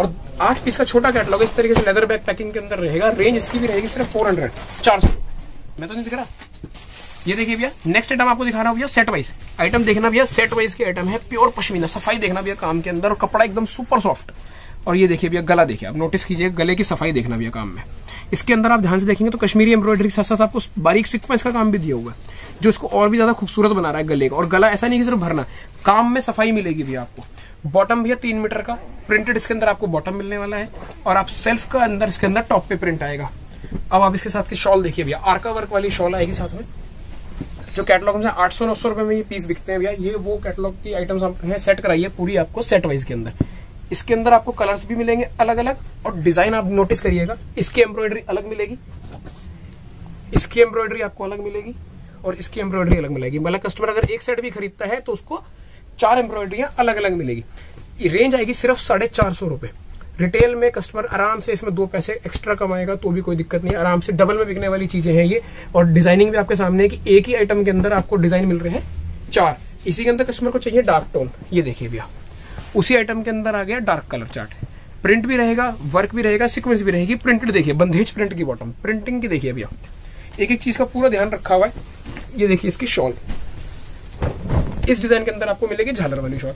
और 8 पीस का छोटा कैटलॉग इस तरीके से लेदर बैग पैकिंग के अंदर रहेगा। रेंज इसकी भी रहेगी सिर्फ 400 मैं तो नहीं दिख रहा। ये देखिए भैया नेक्स्ट आइटम आपको दिखा रहा हूँ भैया सेट वाइज आइटम। देखना भैया सेट वाइज के आइटम है, प्योर पश्मीना, सफाई देखना भैया काम के अंदर और कपड़ा एकदम सुपर सॉफ्ट। और ये देखिए भैया गला देखिए आप, नोटिस कीजिए गले की सफाई देखना भैया काम में। इसके अंदर आप ध्यान से देखेंगे तो कश्मीरी एम्ब्रॉयडरी के साथ साथ आपको बारीक सीक्वेंस का काम भी दिया हुआ है जो इसको और भी ज्यादा खूबसूरत बना रहा है गले का। और गला ऐसा नहीं कि सिर्फ भरना, काम में सफाई मिलेगी भैया आपको। बॉटम भैया 3 मीटर का प्रिंटेड इसके अंदर आपको बॉटम मिलने वाला है और आप सेल्फ का अंदर इसके अंदर टॉप पे प्रिंट आएगा। अब आप इसके साथ की शॉल देखिए भैया, आर्का वर्क वाली शॉल आएगी साथ में, जो कैटलॉग हमसे 800-900 रुपये में ये पीस बिकते हैं भैया। ये वो कैटलॉग की आइटम्स आपने सेट कराई है पूरी आपको सेट वाइज के अंदर। इसके अंदर आपको कलर्स भी मिलेंगे अलग अलग और डिजाइन आप नोटिस करिएगा, इसकी एम्ब्रॉयडरी अलग मिलेगी, इसकी एम्ब्रॉयडरी आपको अलग मिलेगी और इसकी एम्ब्रॉयडरी अलग मिलेगी। मतलब कस्टमर अगर एक सेट भी खरीदता है तो उसको 4 एम्ब्रॉयडरियाँ अलग अलग मिलेगी। रेंज आएगी सिर्फ 450 रुपये। रिटेल में कस्टमर आराम से इसमें 2 पैसे एक्स्ट्रा कमाएगा तो भी कोई दिक्कत नहीं है, आराम से डबल में बिकने वाली चीजें हैं ये। और डिजाइनिंग भी आपके सामने है कि एक ही आइटम के अंदर आपको डिजाइन मिल रहे हैं 4। इसी के अंदर कस्टमर को चाहिए डार्क टोन। ये देखिए भैया उसी आइटम के अंदर आ गया डार्क कलर चार्ट। प्रिंट भी रहेगा, वर्क भी रहेगा, सिक्वेंस भी रहेगी, प्रिंटेड। देखिए बंधेज प्रिंट की बॉटम, प्रिंटिंग की देखिए भैया, एक एक चीज का पूरा ध्यान रखा हुआ है। ये देखिए इसकी शॉल, इस डिजाइन के अंदर आपको मिलेगी झालर वाली शॉल,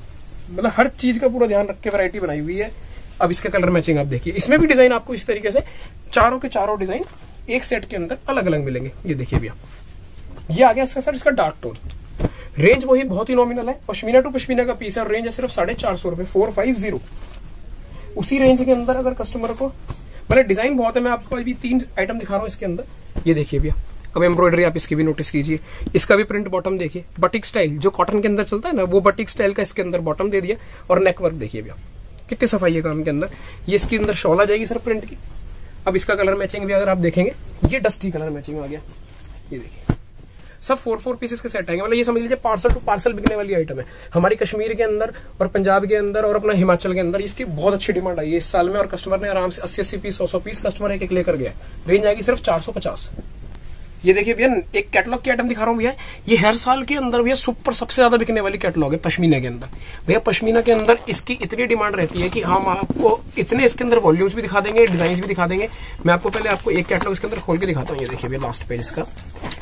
मतलब हर चीज का पूरा ध्यान रख के वैरायटी बनाई हुई है। अब इसका कलर मैचिंग आप देखिए, इसमें भी डिजाइन आपको इस तरीके से चारों के चारों डिजाइन एक सेट के अंदर अलग अलग मिलेंगे। ये देखिए भैया, ये आ गया इसका सर इसका डार्क टोन। रेंज वही बहुत ही नॉमिनल है, पश्मीना टू पश्मीना का पीस है और रेंज है सिर्फ 450 रुपए, 450। उसी रेंज के अंदर अगर कस्टमर को, मतलब डिजाइन बहुत है, मैं आपको अभी 3 आइटम दिखा रहा हूँ इसके अंदर। ये देखिए भैया, अब एम्ब्रॉयडरी आप इसकी भी नोटिस कीजिए, इसका भी प्रिंट बॉटम देखिए, बटिक स्टाइल जो कॉटन के अंदर चलता है ना, वो बटिक स्टाइल का इसके अंदर बॉटम दे दिया। और नेकवर्क देखिए भैया, कितनी सफाई है काम के अंदर। ये इसके अंदर शॉल आ जाएगी सर प्रिंट की। अब इसका कलर मैचिंग भी अगर आप देखेंगे, ये डस्टी कलर मैचिंग आ गया। ये देखिए सब 4-4 पीसेस के सेट आएंगे, मतलब ये समझ लीजिए पार्सल टू पार्सल बिकने वाली आइटम है। हमारी कश्मीर के अंदर और पंजाब के अंदर और अपना हिमाचल के अंदर इसकी बहुत अच्छी डिमांड आई है इस साल में, और कस्टमर ने आराम से 80-80 पीस, 100-100 पीस कस्टमर एक एक लेकर गया। रेंज आएगी सिर्फ 450। ये देखिए भैया, एक कैटलॉग की आइटम दिखा रहा हूँ भैया, ये हर साल के अंदर भैया सुपर सबसे ज्यादा बिकने वाली कैटलॉग है पश्मीना के अंदर। भैया पश्मीना के अंदर इसकी इतनी डिमांड रहती है कि हम आपको इतने इसके अंदर वॉल्यूम्स भी दिखा देंगे, डिजाइन भी दिखा देंगे। मैं आपको पहले आपको एक कैटलॉग इसके अंदर खोल के दिखाता हूँ। ये देखिए भैया लास्ट पेज का,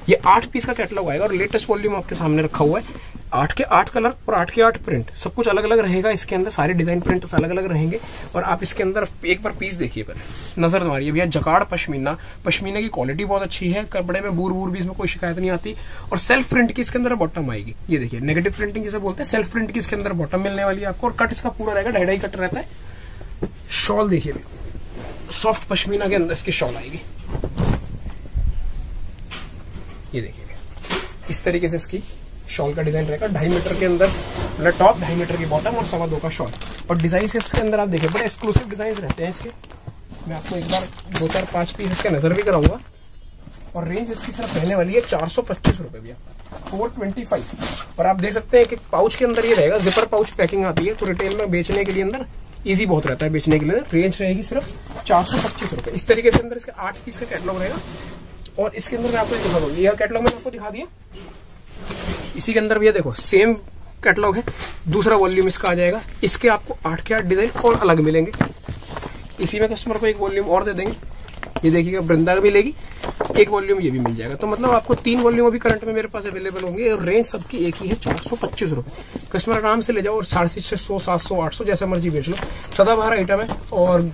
ये 8 पीस का कैटलॉग आएगा और लेटेस्ट वॉल्यूम आपके सामने रखा हुआ है। 8 के 8 कलर और 8 के 8 प्रिंट, सब कुछ अलग अलग रहेगा इसके अंदर, सारे डिजाइन प्रिंट अलग अलग रहेंगे। और आप इसके अंदर एक बार पीस देखिए, पहले नजर मारिए भैया, जकार्ड पश्मीना, पश्मीना की क्वालिटी बहुत अच्छी है, कपड़े में बूर बूर भी इसमें कोई शिकायत नहीं आती। और सेल्फ प्रिंट की इसके अंदर बॉटम आएगी। ये देखिए नेगेटिव प्रिंटिंग जिसे बोलते हैं, सेल्फ प्रिंट की इसके अंदर बॉटम मिलने वाली है आपको। और कट इसका पूरा रहेगा, 2.5 कट रहता है। शॉल देखिए, सॉफ्ट पश्मीना के अंदर इसकी शॉल आएगी। ये देखिए इस तरीके से इसकी शॉल का डिजाइन रहेगा। 2.5 मीटर के अंदर मतलब टॉप, 2.5 मीटर की बॉटम और 2.25 का शॉल। और डिजाइन इसके अंदर आप देखिए बड़े एक्सक्लूसिव डिजाइन रहते हैं इसके। मैं आपको एक बार 2-4-5 पीस इसके नजर भी कराऊंगा। और रेंज इसकी सिर्फ रहने वाली है 425 रुपए भैया, 425। और आप देख सकते हैं कि पाउच के अंदर ये रहेगा, जिपर पाउच पैकिंग आती है, तो रिटेल में बेचने के लिए अंदर ईजी बहुत रहता है बेचने के लिए। रेंज रहेगी सिर्फ 425 रुपए। इस तरीके से अंदर इसके 8 पीस का कैटलॉग रहेगा। और इसके अंदर मैं आपको दिखा दूंगा, यह कैटलॉग मैंने आपको दिखा दिया। इसी के अंदर भैया देखो सेम कैटलॉग है, दूसरा वॉल्यूम इसका आ जाएगा। इसके आपको 8 के 8 डिजाइन और अलग मिलेंगे। इसी में कस्टमर को एक वॉल्यूम और दे देंगे। ये देखिएगा वृंदा भी लेगी, एक वॉल्यूम ये भी मिल जाएगा। तो मतलब आपको 3 वॉल्यूम अभी करंट में मेरे पास अवेलेबल होंगे। और रेंज सबकी एक ही है, 425 रुपए। कस्टमर आराम से ले जाओ और 650, 700, 800 जैसा मर्जी बेच लो। सदाबहार आइटम है और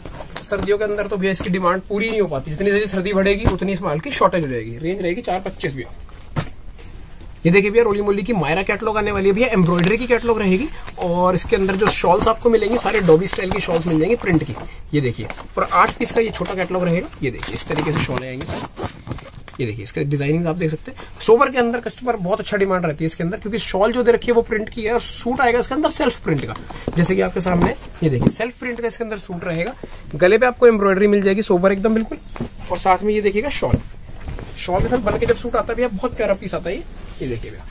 सर्दियों के अंदर तो भैया इसकी डिमांड पूरी नहीं हो पाती। जितनी जल्दी सर्दी बढ़ेगी उतनी इस माल की शॉर्टेज हो जाएगी। रेंज रहेगी 425 भैया। ये देखिए भैया रोली मोली की मायरा कैटलॉग आने वाली है भैया, एम्ब्रॉयडरी की कैटलॉग रहेगी। और इसके अंदर जो शॉल्स आपको मिलेंगी सारे डोबी स्टाइल की शॉल्स मिल जाएंगी प्रिंट की। ये देखिए, और 8 पीस का ये छोटा कैटलॉग रहेगा। ये देखिए इस तरीके से शॉल आएंगे सर। ये देखिए इसका डिजाइनिंग आप देख सकते हैं। सोबर के अंदर कस्टमर बहुत अच्छा डिमांड रहती है इसके अंदर, क्योंकि शॉल जो दे रखी है वो प्रिंट की है। और सूट आएगा इसके अंदर सेल्फ प्रिंट का, जैसे कि आपके सामने ये देखिए सेल्फ प्रिंट का इसके अंदर सूट रहेगा। गले पे आपको एम्ब्रॉयडरी मिल जाएगी सोबर एकदम बिल्कुल। और साथ में ये देखिएगा शॉल, शॉल के साथ बन के जब सूट आता है भैया बहुत प्यारा पीस आता है। ये देखिए भैया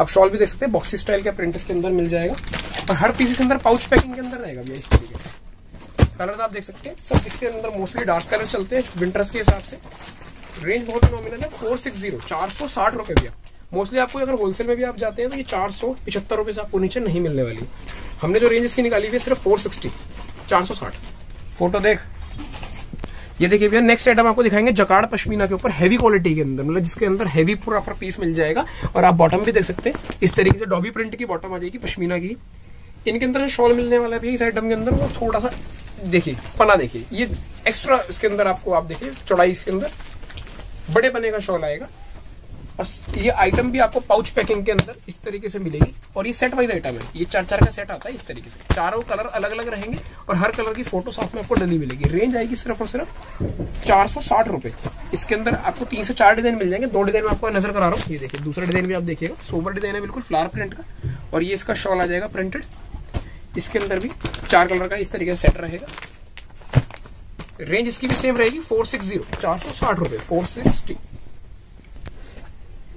आप शॉल भी देख सकते हैं, बॉक्सी स्टाइल का प्रिंट इसके अंदर मिल जाएगा। और हर पीस के अंदर पाउच पैकिंग के अंदर रहेगा भैया। इस तरीके से कलर्स आप देख सकते हैं, सब इसके अंदर मोस्टली डार्क कलर चलते हैं विंटर्स के हिसाब से। रेंज बहुत नॉमिनल है, 460, 460 रुपए भैया। मोस्टली आपको अगर होलसेल में भी आप जाते हैं तो ये 475 रुपए से आपको नीचे नहीं मिलने वाली। हमने जो रेंज इसकी निकाली हुई है सिर्फ 460, 460। फोटो देख। ये देखिए भैया नेक्स्ट आइटम आपको दिखाएंगे जकार्ड पश्मीना के ऊपर हैवी क्वालिटी के अंदर, मतलब जिसके अंदर हैवी पूरा पर पीस मिल जाएगा। और आप बॉटम भी देख सकते हैं इस तरीके से, डॉबी प्रिंट की बॉटम आ जाएगी पश्मीना की। इनके अंदर जो शॉल मिलने वाला है इस आइटम के अंदर, वो थोड़ा सा देखिए पना देखिए, ये एक्स्ट्रा इसके अंदर आपको आप देखिए चौड़ाई इसके अंदर बड़े पने का शॉल आएगा। और ये आइटम भी आपको पाउच पैकिंग के अंदर इस तरीके से मिलेगी। और ये सेट वाइज आइटम है, ये 4-4 का सेट आता है इस तरीके से। चारों कलर अलग अलग रहेंगे और हर कलर की फोटो साथ में आपको डली मिलेगी। रेंज आएगी सिर्फ और सिर्फ 460 रुपए। इसके अंदर आपको 3 से 4 डिजाइन मिल जाएंगे। 2 डिजाइन में आपको नजर करा रहा हूँ। ये देखिए दूसरा डिजाइन भी आप देखिएगा, सोबर डिजाइन है बिल्कुल फ्लावर प्रिंट का। और ये इसका शॉल आ जाएगा प्रिंटेड, इसके अंदर भी 4 कलर का इस तरीके से सेट रहेगा। रेंज इसकी भी सेम रहेगी 460, 460 रुपए, 460।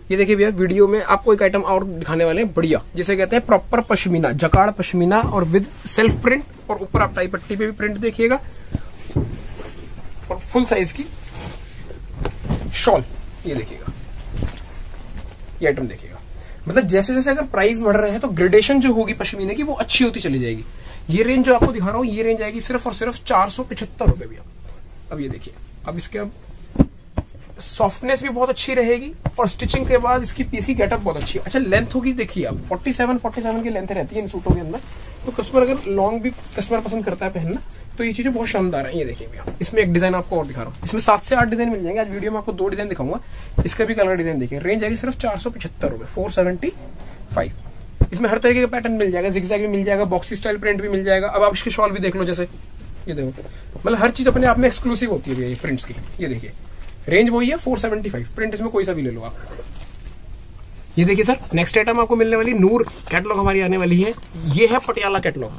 ये देखिए भैया वीडियो में आपको एक आइटम और दिखाने वाले हैं बढ़िया, जिसे कहते हैं प्रॉपर पश्मीना, जकार्ड पश्मीना और विद सेल्फ प्रिंट। और ऊपर आप टाई पट्टी पे भी प्रिंट देखिएगा। और फुल साइज की शॉल ये देखिएगा, ये आइटम देखिएगा। मतलब जैसे जैसे अगर प्राइस बढ़ रहे हैं तो ग्रेडेशन जो होगी पश्मीने की वो अच्छी होती चली जाएगी। ये रेंज जो आपको दिखा रहा हूँ ये रेंज आएगी सिर्फ और सिर्फ 475 रुपए भैया। अब ये देखिए, अब इसके अब सॉफ्टनेस भी बहुत अच्छी रहेगी और स्टिचिंग के बाद इसकी पीस की गेटअप बहुत अच्छी है। अच्छा लेंथ होगी, देखिए आप 47 की लेंथ रहती है इन सूटों के अंदर, तो कस्टमर अगर लॉन्ग भी कस्टमर पसंद करता है पहनना तो ये चीजें बहुत शानदार है। ये देखिए भैया, इसमें एक डिजाइन आपको और दिखा रहा हूँ, इसमें 7 से 8 डिजाइन मिल जाएंगे। आज वीडियो में आपको 2 डिजाइन दिखाऊंगा, इसका भी कलर डिजाइन देखिए। रेंज आएगी सिर्फ 475 रुपए, 475। इसमें हर तरीके का पैटर्न मिल जाएगा, जिगजैग भी मिल जाएगा, बॉक्सी स्टाइल प्रिंट भी मिल जाएगा। अब आप इसकी शॉल भी देख लो, जैसे ये देखो, मतलब हर चीज अपने आप में एक्सक्लूसिव होती है ये प्रिंट्स की। ये देखिए रेंज वही है 475, प्रिंट इसमें कोई सा भी ले लो आप। ये देखिए सर, नेक्स्ट आइटम आपको मिलने वाली नूर कैटलॉग हमारी आने वाली है। ये है पटियाला कैटलॉग,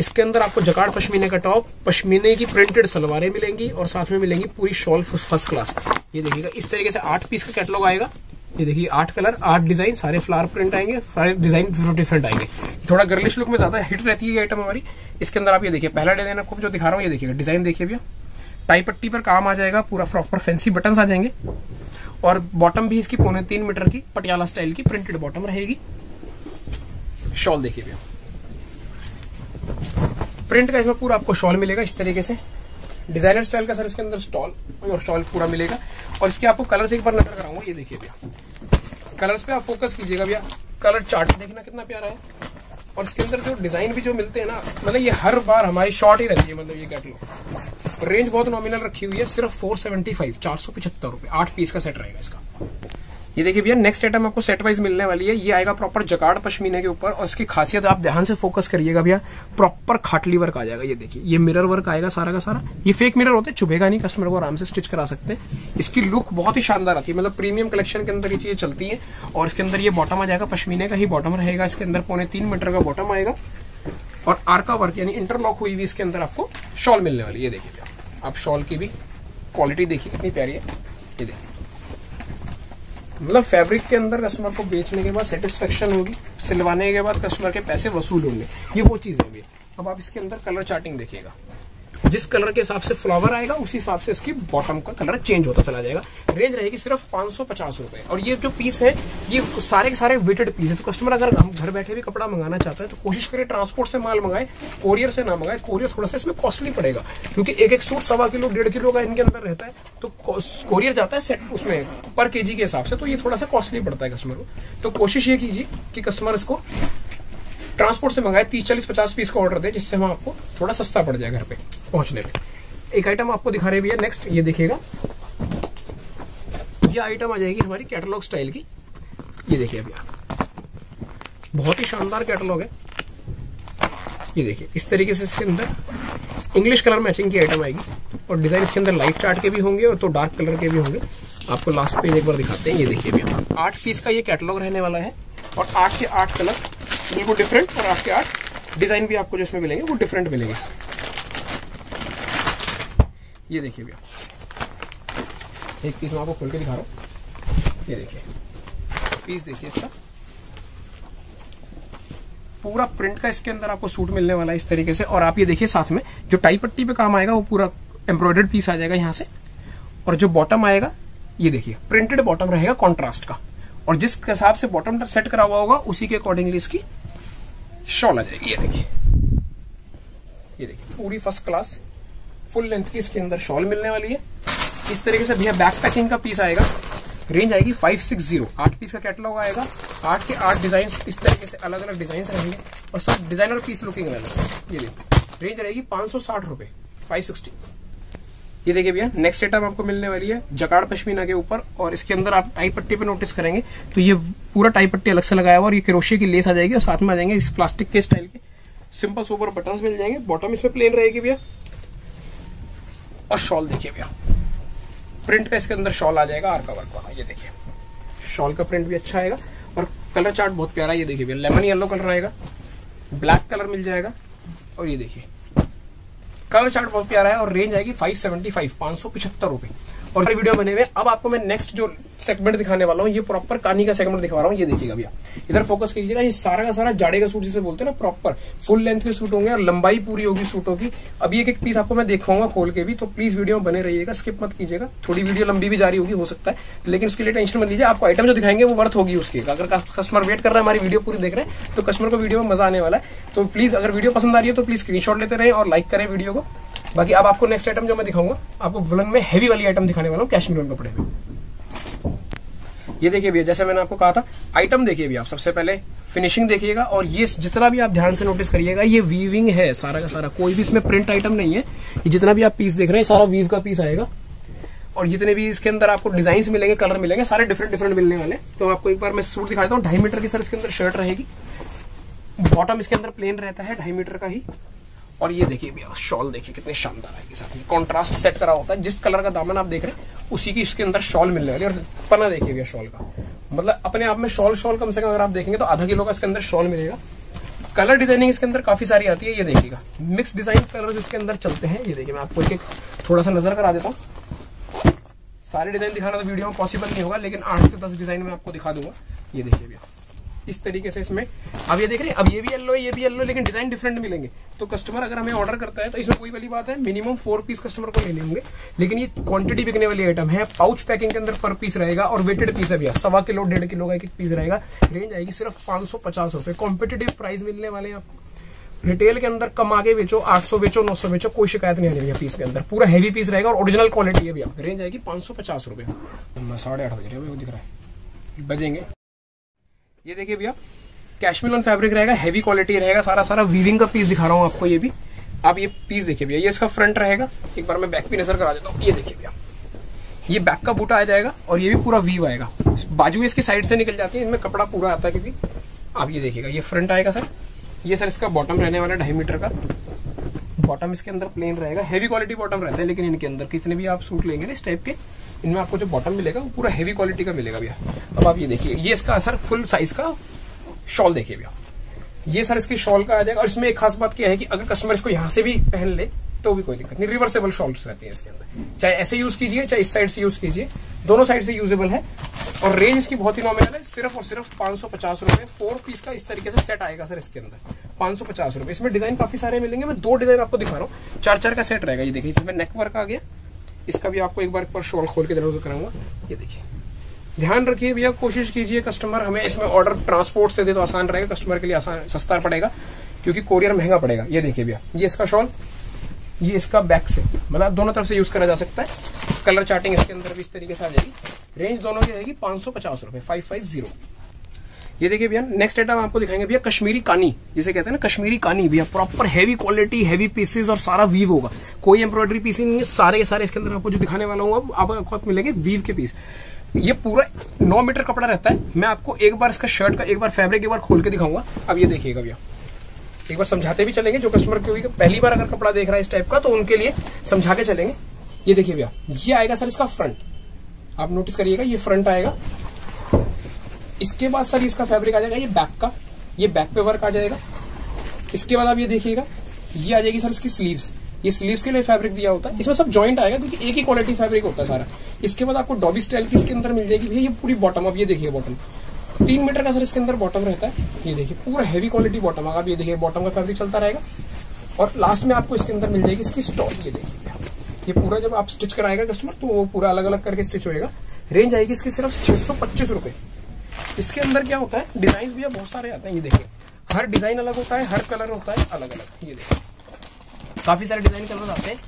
इसके अंदर आपको जकार्ड पश्मीने का टॉप, पश्मीने की प्रिंटेड सलवारें मिलेंगी और साथ में मिलेंगी पूरी शॉल फर्स्ट क्लास। ये देखिएगा इस तरीके से 8 पीस का कैटलॉग आएगा। ये देखिए 8 कलर 8 डिजाइन, सारे फ्लावर प्रिंट आएंगे, सारे डिजाइन डिफरेंट आएंगे। थोड़ा गर्लिश लुक में ज्यादा हिट रहती है ये आइटम हमारी। इसके अंदर आप ये देखिए पहला डिजाइन आपको जो दिखा रहा हूँ, ये देखिएगा डिजाइन देखिए भैया, टाई पट्टी पर काम आ जाएगा पूरा, प्रॉपर फैंसी बटन्स आ जाएंगे और बॉटम भी इसकी 3.25 मीटर की पटियाला स्टाइल की प्रिंटेड बॉटम रहेगी। शॉल देखिए भैया, प्रिंट का इसमें पूरा आपको शॉल मिलेगा इस तरीके से, डिजाइनर स्टाइल का सर इसके अंदर स्टॉल और शॉल पूरा मिलेगा। और इसके आपको कलर्स एक बार नजर कराऊंगा, ये देखिए भैया कलर्स पे आप फोकस कीजिएगा भैया, कलर चार्ट देखना कितना प्यारा है। और इसके अंदर जो डिजाइन भी जो मिलते हैं ना, मतलब ये हर बार हमारी शॉर्ट ही रहती है, मतलब ये कैटलॉग। रेंज बहुत नॉमिनल रखी हुई है, सिर्फ 475, 475 रुपए, 8 पीस का सेट रहेगा इसका। ये देखिए भैया नेक्स्ट आइटम आपको सेट वाइज मिलने वाली है। ये आएगा प्रॉपर जकार्ड पश्मीने के ऊपर और इसकी खासियत आप ध्यान से फोकस करिएगा भैया, प्रॉपर खाटली वर्क आ जाएगा। ये देखिए ये मिरर वर्क आएगा सारा का सारा, ये फेक मिरर होते हैं, चुभेगा नहीं, कस्टमर को आराम से स्टिच करा सकते हैं। इसकी लुक बहुत ही शानदार आती है, मतलब प्रीमियम कलेक्शन के अंदर ये चीजें चलती है। और इसके अंदर ये बॉटम आ जाएगा, पश्मीने का ही बॉटम रहेगा, इसके अंदर 3.25 मीटर का बॉटम आएगा और आर्का वर्क यानी इंटरलॉक हुई हुई इसके अंदर आपको शॉल मिलने वाली है। ये देखिए भैया आप शॉल की भी क्वालिटी देखिए कितनी प्यारी है। ये देखिए मतलब फैब्रिक के अंदर कस्टमर को बेचने के बाद सेटिस्फेक्शन होगी, सिलवाने के बाद कस्टमर के पैसे वसूल होंगे, ये वो चीज है। अब आप इसके अंदर कलर चार्टिंग देखिएगा, जिस कलर के हिसाब से फ्लावर आएगा उसी हिसाब से इसकी बॉटम का कलर चेंज होता चला जाएगा। रेंज रहेगी सिर्फ 550 रुपए और ये जो पीस है ये सारे के सारे वेटेड पीस है। तो कस्टमर अगर हम घर बैठे भी कपड़ा मंगाना चाहता है तो कोशिश करें ट्रांसपोर्ट से माल मंगाए, कोरियर से ना मंगाए। कोरियर थोड़ा सा इसमें कॉस्टली पड़ेगा क्योंकि एक एक सूट 1.25 किलो 1.5 किलो का इनके अंदर रहता है, तो कोरियर जाता है सेट उसमें पर केजी के हिसाब से, तो ये थोड़ा सा कॉस्टली पड़ता है कस्टमर को। तो कोशिश ये कीजिए कि कस्टमर इसको ट्रांसपोर्ट से मंगाए, 30, 40, 50 पीस का ऑर्डर दे, जिससे हम आपको थोड़ा सस्ता पड़ जाए घर पे पहुंचने पे। एक आइटम आपको दिखा रहे भी है नेक्स्ट, ये देखिएगा ये आइटम आ जाएगी हमारी कैटलॉग स्टाइल की। ये देखिए भैया बहुत ही शानदार कैटलॉग है, ये देखिए इस तरीके से इसके अंदर इंग्लिश कलर मैचिंग की आइटम आएगी और डिजाइन इसके अंदर लाइट चार्ट के भी होंगे और तो डार्क कलर के भी होंगे। आपको लास्ट पेज एक बार दिखाते हैं, ये देखिए भैया 8 पीस का ये कैटलॉग रहने वाला है और 8 के 8 कलर बिल्कुल डिफरेंट और 8 के 8 डिजाइन भी आपको जो इसमें मिलेंगे वो डिफरेंट मिलेंगे। ये देखिए भैया एक पीस मैं आपको खोल के दिखा रहा हूँ, ये देखिए पीस देखिए इसका पूरा प्रिंट का इसके अंदर आपको सूट मिलने वाला है इस तरीके से। और आप ये देखिए साथ में जो टाई पट्टी पे काम आएगा वो पूरा एम्ब्रॉयडर्ड पीस आ जाएगा यहाँ से और जो बॉटम आएगा ये देखिए प्रिंटेड बॉटम रहेगा कॉन्ट्रास्ट का और जिस हिसाब से बॉटम सेट करा हुआ होगा उसी के अकॉर्डिंगली इसकी शॉल आ जाएगी। ये देखिए पूरी फर्स्ट क्लास फुल लेंथ की इसके अंदर शॉल मिलने वाली है इस तरीके से। भैया बैक पैकिंग का पीस आएगा, रेंज आएगी 560, 8 पीस का कैटलॉग आएगा, 8 के 8 डिजाइन इस तरीके से अलग अलग डिजाइन रहेंगे और सब डिजाइनर पीस लुकिंग रहेगा। ये देखिए रेंज रहेगी 560 रुपए, 560। ये देखिए भैया नेक्स्ट आइटम आपको मिलने वाली है जकार्ड पश्मीना के ऊपर और इसके अंदर आप टाई पट्टी पे नोटिस करेंगे तो ये पूरा टाई पट्टी अलग से लगाया हुआ और ये क्रोशिया की लेस आ जाएगी और साथ में आ जाएंगे इस प्लास्टिक के स्टाइल के सिंपल सोबर बटन्स मिल जाएंगे। बॉटम इसमें प्लेन रहेगी भैया और शॉल देखिए भैया प्रिंट का इसके अंदर शॉल आ जाएगा आर्का वर्क वाला। ये देखिए शॉल का प्रिंट भी अच्छा आएगा और कलर चार्ट बहुत प्यारा। ये देखिए भैया लेमन येलो कलर आएगा, ब्लैक कलर मिल जाएगा और ये देखिए कलर चार्ट बहुत प्यारा है। और रेंज आएगी 575, 575 रुपए और वीडियो बने हुए। अब आपको मैं नेक्स्ट जो सेगमेंट दिखाने वाला हूँ ये प्रॉपर कानी का सेगमेंट दिखा रहा हूँ। ये देखिएगा भैया, इधर फोकस कीजिएगा। ये सारा का सारा जाड़े का सूट जिसे बोलते हैं ना, प्रॉपर फुल लेंथ के सूट होंगे और लंबाई पूरी होगी सूटों की। अभी एक एक पीस आपको मैं दिखाऊंगा खोल के भी, तो प्लीज वीडियो में बने रहिएगा, स्किप मत कीजिएगा। थोड़ी वीडियो लंबी भी जारी होगी हो सकता है, लेकिन उसके लिए टेंशन मत लीजिए। आपको आइटम जो दिखाएंगे वो वर्थ होगी उसकी। अगर कस्टमर वेट कर रहा है, हमारी वीडियो पूरी देख रहे हैं, तो कस्टमर को वीडियो में मजा आने वाला है। तो प्लीज अगर वीडियो पसंद आ रही है तो प्लीज स्क्रीनशॉट लेते रहे और लाइक करें वीडियो को। बाकी अब आपको नेक्स्ट आइटम जो मैं दिखाऊंगा, आपको वुलन में हैवी वाली आइटम दिखाने वाला हूँ, कश्मीरी कपड़े में। ये देखिए भैया, जैसे मैंने आपको कहा था, आइटम देखिए भैया आप सबसे पहले फिनिशिंग देखिएगा। और ये जितना भी आप ध्यान से नोटिस करिएगा, ये वीविंग है सारा का सारा, कोई भी इसमें प्रिंट आइटम नहीं है। ये जितना भी आप पीस देख रहे हैं सारा वीव का पीस आएगा, और जितने भी इसके अंदर आपको डिजाइन मिलेंगे, कलर मिलेंगे, सारे डिफरेंट डिफरेंट मिलने वाले। तो आपको एक बार मैं सूट दिखाता हूँ। 2.5 मीटर की सर इसके अंदर शर्ट रहेगी, बॉटम इसके अंदर प्लेन रहता है 2.5 मीटर का ही। और ये देखिए भैया शॉल देखिए कितने शानदार आएगी, साथ में कॉन्ट्रास्ट सेट करा होता है। जिस कलर का दामन आप देख रहे हैं उसी की इसके अंदर शॉल मिलने वाली है। और पना देखिए भैया शॉल का, मतलब अपने आप में शॉल कम से कम अगर आप देखेंगे तो आधा किलो का इसके अंदर शॉल मिलेगा। कलर डिजाइनिंग इसके अंदर काफी सारी आती है। ये देखिएगा मिक्स डिजाइन कलर इसके अंदर चलते हैं। ये देखिए मैं आपको एक थोड़ा सा नजर करा देता हूँ। सारे डिजाइन दिखाना तो वीडियो में पॉसिबल नहीं होगा, लेकिन 8 से 10 डिजाइन में आपको दिखा दूंगा। ये देखिए भैया इस तरीके से इसमें अब ये देख रहे हैं, अब ये भी येलो है, ये भी येलो है, लेकिन डिजाइन डिफरेंट मिलेंगे। तो कस्टमर अगर हमें ऑर्डर करता है तो इसमें कोई वाली बात है, मिनिमम 4 पीस कस्टमर को लेने होंगे। लेकिन ये क्वांटिटी बिकने वाली आइटम है, पाउच पैकिंग के अंदर पर पीस रहेगा और वेटेड पीस है भैया, 1.25 किलो 1.5 किलो का एक पीस रहेगा। रेंज आएगी सिर्फ 550 रुपए। कॉम्पिटेटिव प्राइस मिलने वाले हैं आपको। रिटेल के अंदर कम आगे बेचो, 800 बेचो, 900 बेचो, कोई शिकायत नहीं आने वाली है। पीस के अंदर पूरा हैवी पीस रहेगा और ओरिजिनल क्वालिटी है भैया। रेंज आएगी 550 रुपए। 8:30 बज रहे हैं, वो दिख रहा है बजेंगे। ये देखिए भैया कैशमीर ऑन फैब्रिक रहेगा, हैवी क्वालिटी रहेगा, सारा सारा वीविंग का पीस दिखा रहा हूँ आपको। ये भी आप ये पीस देखिए भैया, ये इसका फ्रंट रहेगा। एक बार मैं बैक भी नजर करा देता हूँ। ये देखिए भैया ये बैक का बूटा आ जाएगा और ये भी पूरा वीव आएगा। बाजू इसकी साइड से निकल जाती है, इनमें कपड़ा पूरा आता है क्योंकि आप ये देखिएगा ये फ्रंट आएगा सर। ये सर इसका बॉटम रहने वाला 2.5 मीटर का बॉटम इसके अंदर प्लेन रहेगा। हैवी क्वालिटी बॉटम रहता है, लेकिन इनके अंदर कितने भी आप सूट लेंगे ना इस टाइप के, इनमें आपको जो बॉटम मिलेगा वो पूरा हैवी क्वालिटी का मिलेगा भैया। अब आप ये देखिए ये इसका सर फुल साइज का शॉल देखिए भैया, ये सर इसकी शॉल का आ जाएगा। और इसमें एक खास बात क्या है कि अगर कस्टमर इसको यहाँ से भी पहन ले तो भी कोई दिक्कत नहीं। रिवर्सेबल शॉल्स रहती है इसके अंदर, चाहे ऐसे यूज कीजिए चाहे इस साइड से यूज कीजिए, दोनों साइड से यूजेबल है। और रेंज इसकी बहुत ही नॉमिनल है, सिर्फ और सिर्फ 550 रुपए। 4 पीस का इस तरीके से सेट आएगा सर इसके अंदर 550 रुपए। इसमें डिजाइन काफी सारे मिलेंगे, मैं 2 डिजाइन आपको दिखा रहा हूँ। 4-4 का सेट रहेगा। ये देखिए इसमें नेक वर्क आ गया, इसका भी आपको एक बार पर शॉल खोल के जरूर कराऊंगा। ये देखिए ध्यान रखिए भैया, कोशिश कीजिए कस्टमर हमें इसमें ऑर्डर ट्रांसपोर्ट से दे तो आसान रहेगा, कस्टमर के लिए आसान सस्ता पड़ेगा क्योंकि कोरियर महंगा पड़ेगा। ये देखिए भैया ये इसका शॉल, ये इसका बैक से, मतलब दोनों तरफ से यूज करा जा सकता है। कलर चार्टिंग इसके अंदर भी इस तरीके से आ जाएगी। रेंज दोनों की रहेगी 550 रुपए, 550। ये देखिए भैया नेक्स्ट आइटम आपको दिखाएंगे भैया कश्मीरी कानी, जिसे कहते हैं ना कश्मीरी कानी भैया। Proper heavy quality, heavy pieces और सारा वीव होगा, कोई एम्ब्रॉयडरी पीस नहीं है। सारे के सारे इसके अंदर आपको जो दिखाने वाला हूँ अब आपको मिलेंगे वीव के पीस। ये पूरा 9 मीटर कपड़ा रहता है। मैं आपको एक बार इसका शर्ट का एक बार फैब्रिक एक बार खोल के दिखाऊंगा। अब ये देखिएगा भैया एक बार समझाते भी चलेंगे, जो कस्टमर क्योंकि पहली बार अगर कपड़ा देख रहा है इस टाइप का तो उनके लिए समझा के चलेंगे। ये देखिए भैया ये आएगा सर इसका फ्रंट, आप नोटिस करिएगा ये फ्रंट आएगा। इसके बाद सर इसका फैब्रिक आ जाएगा ये बैक का, ये बैक पे वर्क आ जाएगा। इसके बाद आप ये देखिएगा ये आ जाएगी सर इसकी स्लीव्स, ये स्लीव्स के लिए फैब्रिक दिया होता है। इसमें सब जॉइंट आएगा क्योंकि एक ही क्वालिटी फैब्रिक होता है सारा। इसके बाद आपको डॉबी स्टाइल की इसके अंदर मिल जाएगी भैया ये पूरी बॉटम। अब ये देखिए बॉटम 3 मीटर का सर इसके अंदर बॉटम रहता है। ये देखिए पूरा हैवी क्वालिटी बॉटम आएगा। अब ये देखिए बॉटम का फैब्रिक चलता रहेगा और लास्ट में आपको इसके अंदर मिल जाएगी इसकी स्टॉप। ये देखिए ये पूरा जब आप स्टिच कराएगा कस्टमर तो वो पूरा अलग अलग करके स्टिच होएगा। रेंज आएगी इसकी सिर्फ 625 रुपए। इसके अंदर क्या होता है डिजाइन भैया बहुत सारे आते हैं। ये देखिए हर डिजाइन अलग होता है, हर कलर होता है अलग अलग। ये देखिए काफी सारे डिजाइन कलर आते हैं।